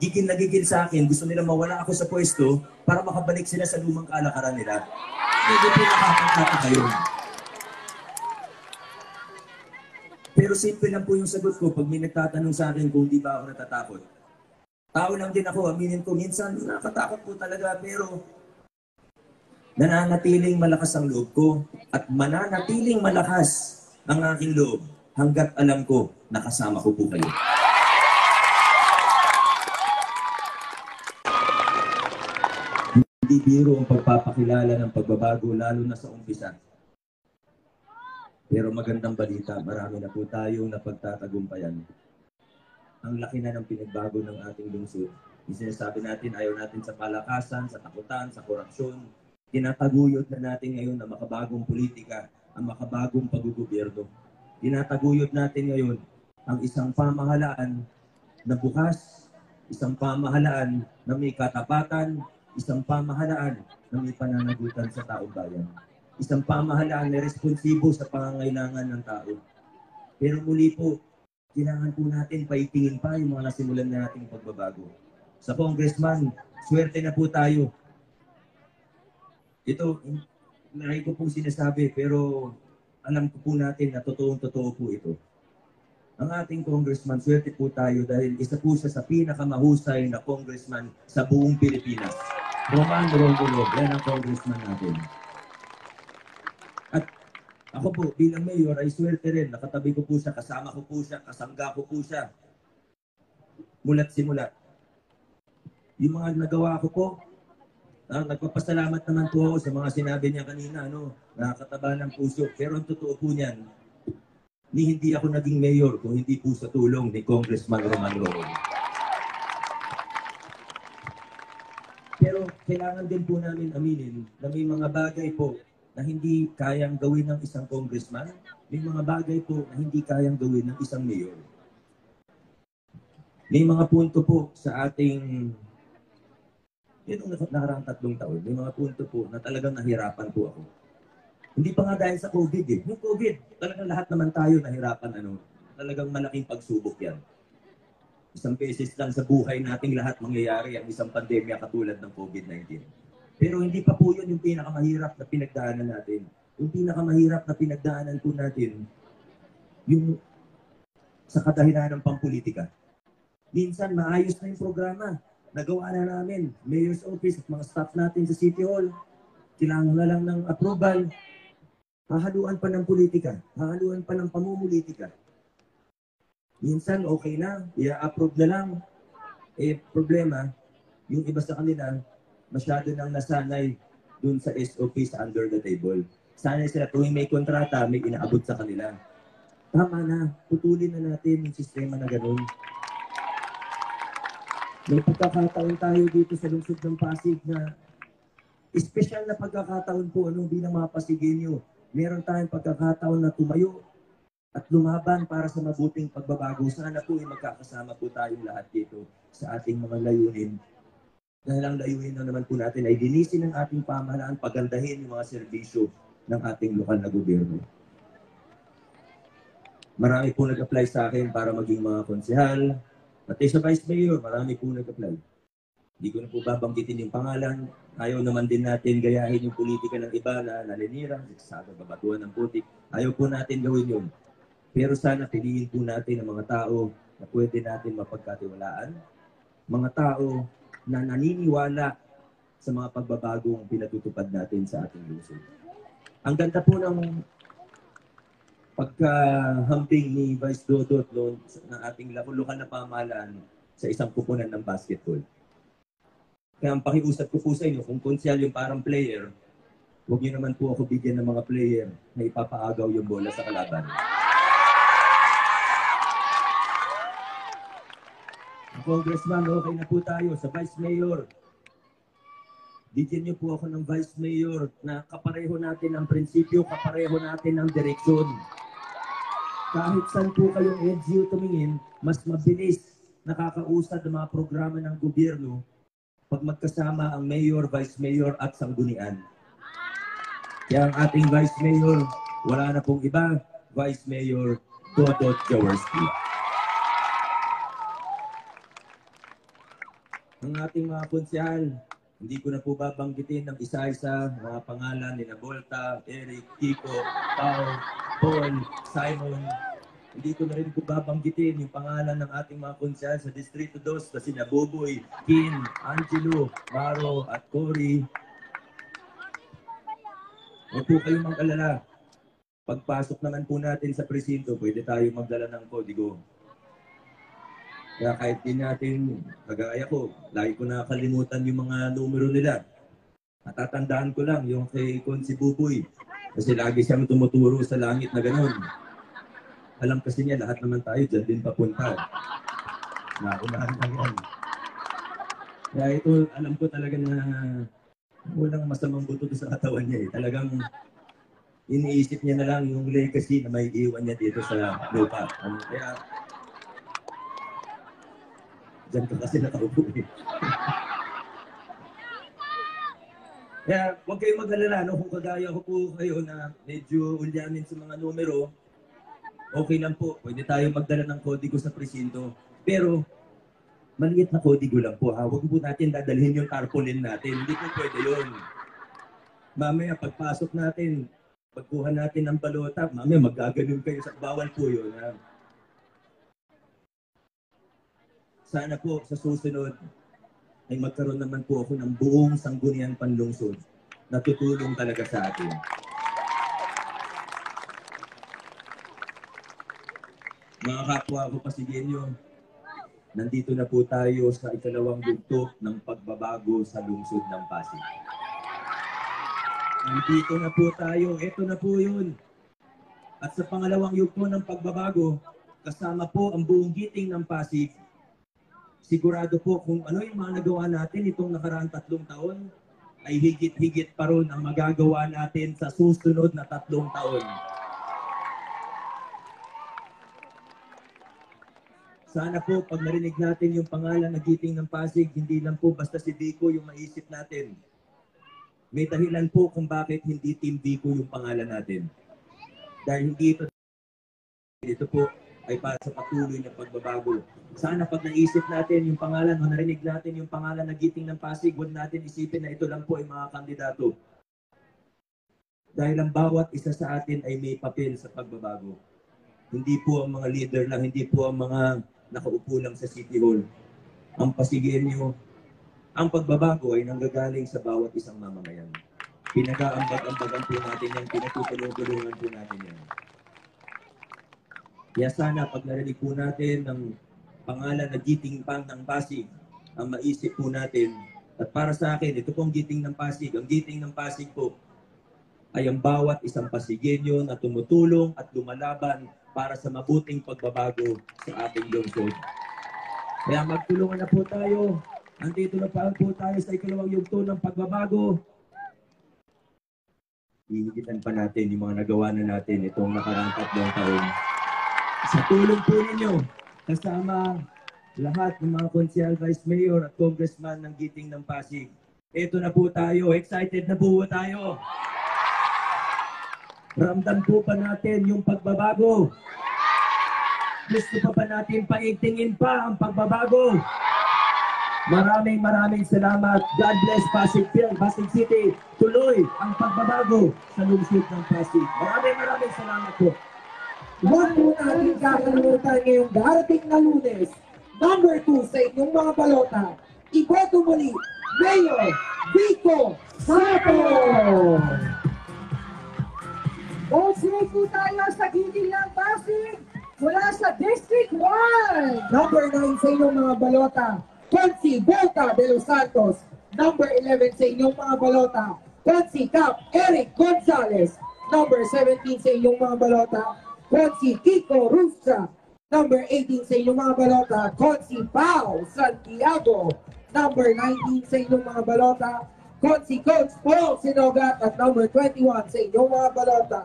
gigil na gigil sa akin. Gusto nila mawala ako sa pwesto para makabalik sila sa lumang kalakaran nila. Hindi po nakakapagtataka yun. Pero simple lang po yung sagot ko pag may nagtatanong sa akin kung di ba ako natatakot. Tao lang din ako, aminin ko, minsan nakatakot po talaga, pero nananatiling malakas ang loob ko at mananatiling malakas ang aking loob hanggat alam ko na kasama ko po kayo. Hindi biro ang pagpapakilala ng pagbabago lalo na sa umpisa. Pero magandang balita, marami na po tayong napagtatagumpayan. Ang laki na ng pinagbago ng ating lungsod. Sinasabi natin, ayaw natin sa palakasan, sa takutan, sa korupsyon. Tinataguyod na natin ngayon ang makabagong politika, ang makabagong paggugobyerno. Tinataguyod natin ngayon ang isang pamahalaan na bukas, isang pamahalaan na may katapatan, isang pamahalaan na may pananagutan sa taong bayan. Isang pamahalaan na responsibo sa pangangailangan ng tao. Pero muli po, kailangan po natin paitingin pa yung mga nasimulan na nating pagbabago. Sa congressman, swerte na po tayo. Ito, naray ko pong sinasabi, pero alam ko po natin na totoong-totoo po ito. Ang ating congressman, swerte po tayo dahil isa po siya sa pinakamahusay na congressman sa buong Pilipinas. Roman Romulo, yan ang congressman natin. Ako po, bilang mayor, ay swerte rin. Nakatabi ko po siya, kasama ko po siya, kasangga ko po siya. Mula't simula. Yung mga nagawa ko po, ah, nagpapasalamat naman po ako sa mga sinabi niya kanina, ano, nakakataba ng puso. Pero ang totoo po niyan, ni hindi ako naging mayor kung hindi po sa tulong ni Congressman Roman Romulo. Pero kailangan din po namin aminin na may mga bagay po na hindi kayang gawin ng isang congressman, may mga bagay po na hindi kayang gawin ng isang mayor. May mga punto po sa ating, yun ang nakarang tatlong taon, may mga punto po na talagang nahirapan po ako. Hindi pa nga dahil sa COVID eh. Yung COVID, talagang lahat naman tayo nahirapan. Ano, talagang malaking pagsubok yan. Isang beses lang sa buhay nating lahat mangyayari ang isang pandemya katulad ng COVID nineteen. Pero hindi pa po yun yung pinakamahirap na pinagdaanan natin. Yung pinakamahirap na pinagdaanan po natin, yung sa kadahilan ng pampulitika. Minsan, maayos na yung programa. Nagawa na namin, Mayor's Office at mga staff natin sa City Hall. Kailangan na lang ng approval. Hahaluan pa ng politika. Hahaluan pa ng pamumulitika. Minsan, okay na. I-approve na lang. Eh, problema, yung iba sa kanila, masyado nang nasanay dun sa S O Ps under the table. Sana sila tuwing may kontrata, may inaabot sa kanila. Tama na, putulin na natin yung sistema na ganun. May pagkakataon tayo dito sa lungsod ng Pasig na espesyal na pagkakataon po, anong bilang mapasigin nyo. Meron tayong pagkakataon na tumayo at lumaban para sa mabuting pagbabago. Sana po ay magkakasama po tayong lahat dito sa ating mga layunin. Dahil ang layunin na naman po natin ay linisin ang ating pamahalaan, pagandahin yung mga serbisyo ng ating lokal na gobyerno. Marami po nag-apply sa akin para maging mga konsehal. Pati sa Vice Mayor, marami po nag-apply. Hindi ko na po babanggitin yung pangalan. Ayaw naman din natin gayahin yung politika ng iba na nalinira, eksakto babatuan ng putik. Ayaw po natin gawin yun. Pero sana piliin po natin ang mga tao na pwede natin mapagkatiwalaan. Mga tao na naniniwala sa mga pagbabagong pinatutupad natin sa ating lungsod. Ang ganda po ng pagkahambing ni Vice Dodot noon ng ating lokal na pamahalaan sa isang kupunan ng basketball. Kaya ang pakiusap ko po sa inyo, kung konsyal yung parang player, huwag niyo naman po ako bigyan ng mga player na ipapaagaw yung bola sa kalaban. Congressman, okay na po tayo sa Vice Mayor. Bigyan niyo po ako ng Vice Mayor na kapareho natin ang prinsipyo, kapareho natin ang direksyon. Kahit saan po kayong N G O tumingin, mas mabilis nakakausad ang mga programa ng gobyerno pag magkasama ang mayor, vice mayor at sanggunian. Kaya ang ating vice mayor, wala na pong iba, Vice Mayor Dodot Jaworski. Ang ating mga konsehal, hindi ko na po babanggitin ng isa-isa mga pangalan ni Volta, Eric, Kiko, Pao, Paul, Simon. Hindi ko na rin po babanggitin yung pangalan ng ating mga konsehal sa Distrito two kasi na Boboy, Kim, Angelo, Maro at Cory. Huwag po kayong mag-alala. Pagpasok naman po natin sa presinto, pwede tayo magdala ng kodigo. Kaya kahit din natin, kagaya ko, lagi ko nakakalimutan yung mga numero nila. Natatandaan ko lang yung kay Konsi Buboy kasi lagi siyang tumuturo sa langit na ganun. Alam kasi niya, lahat naman tayo dyan din papunta. Naunahan lang yan. Kaya ito, alam ko talaga na walang masamang buto sa katawan niya eh. Talagang iniisip niya na lang yung legacy na may iwan niya dito sa lupa. Ano, kaya dyan ka kasi nakaupo eh. Kaya huwag kayong mag-alala, no? Kung kagaya ko po kayo na medyo ulyanin sa mga numero, okay lang po, pwede tayo magdala ng kodigo sa presinto. Pero, maliit na kodigo lang po ha. Huwag po natin dadalhin yung tarpaulin natin. Hindi po pwede yun. Mamaya, pagpasok natin, pagkuha natin ng balota, mamaya magaganon kayo sa bawal po yun. Ha? Sana po sa susunod ay magkaroon naman po ako ng buong sanggunian panlungsod na tutulong talaga sa atin. Mga kapwa ko Pasigueño, nandito na po tayo sa ikalawang dugtong ng pagbabago sa lungsod ng Pasig. Nandito na po tayo, ito na po yun. At sa pangalawang yugto ng pagbabago, kasama po ang buong giting ng Pasig. Sigurado po kung ano yung mga nagawa natin itong nakaraang tatlong taon, ay higit-higit pa ron ang magagawa natin sa susunod na tatlong taon. Sana po, pag narinig natin yung pangalan na giting ng Pasig, hindi lang po basta si Vico yung maisip natin. May dahilan po kung bakit hindi Team Vico yung pangalan natin. Dahil hindi ito, ito po ay para sa patuloy na pagbabago. Sana pag naisip natin yung pangalan o narinig natin yung pangalan na giting ng Pasig, huwag natin isipin na ito lang po ay mga kandidato. Dahil ang bawat isa sa atin ay may papel sa pagbabago. Hindi po ang mga leader lang, hindi po ang mga nakaupo lang sa City Hall. Ang Pasigueño, ang pagbabago ay nanggagaling sa bawat isang mamamayan. Pinagaambag-ambagan po natin yan, pinatutulong-tulungan po natin yan. Kaya sana pag narinig po natin ng pangalan na giting pang ng Pasig, ang maisip po natin, at para sa akin, ito pong giting ng Pasig, ang giting ng Pasig po, ay ang bawat isang Pasigenyo na tumutulong at lumalaban para sa mabuting pagbabago sa ating lungsod. Kaya magtulungan na po tayo. Andito na pa po tayo sa ikalawang yugto ng pagbabago. Hihigitan pa natin yung mga nagawa na natin itong nakaraang tatlong taon. Sa tulong po ninyo, kasama lahat ng mga konsehal, vice mayor at congressman ng Giting ng Pasig. Ito na po tayo. Excited na po tayo. Ramdam po pa natin yung pagbabago. Gusto pa pa natin paigtingin pa ang pagbabago. Maraming maraming salamat. God bless Pasig Film, Pasig City. Tuloy ang pagbabago sa lungsod ng Pasig. Maraming maraming salamat po. Huwag po natin kakalimutan ngayong darating na Lunes, number two sa inyong mga balota, iboto muli, Mayor Vico Soto! Bossing po tayo sa Giting ng Pasig mula sa District one! Number nine sa inyong mga balota, Consi Volta de los Santos. Number eleven sa inyong mga balota, Consi Cap Eric Gonzalez. Number seventeen sa inyong mga balota, Consi Kiko Rusya. Number eighteen sa inyong mga balota, Consi Pao Santiago. Number nineteen sa inyong mga balota, Consi Coach Paul Sinogat. At number twenty-one sa inyong mga balota,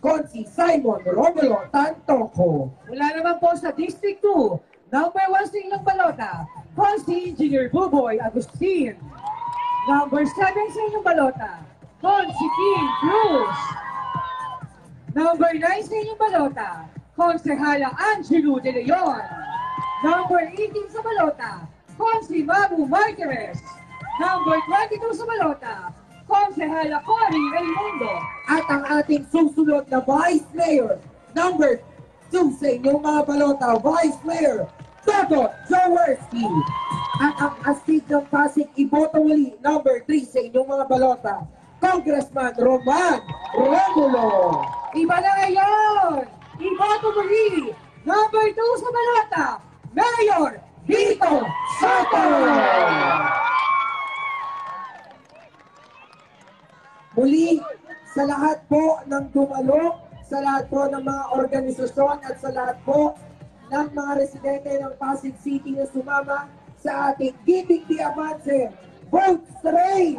Consi Simon Romulo Tantoco. Mula naman po sa District two, Number one sa inyong balota, Consi Engineer Boyboy Agustin. Number seven sa inyong balota, Consi Kim Cruz. Number nine sa inyong balota, Konsehala Angelo De Leon. Number eighteen sa balota, Consi Mario Martinez. Number twenty-two sa balota, Konsehala Cory Raymundo. At ang ating susunod na Vice Mayor, Number two sa inyong mga balota, Vice Mayor Dodot Jaworski. At ang astig ng Pasig, iboto muli, number three sa inyong mga balota, Congressman Roman Romulo. Iba na ngayon, iboto muli, number two sa balota, Mayor Vico Soto. Muli, sa lahat po ng dumalo, sa lahat po ng mga organisasyon at sa lahat po ng mga residente ng Pasig City na sumama sa ating Giving the Avance Vote Train.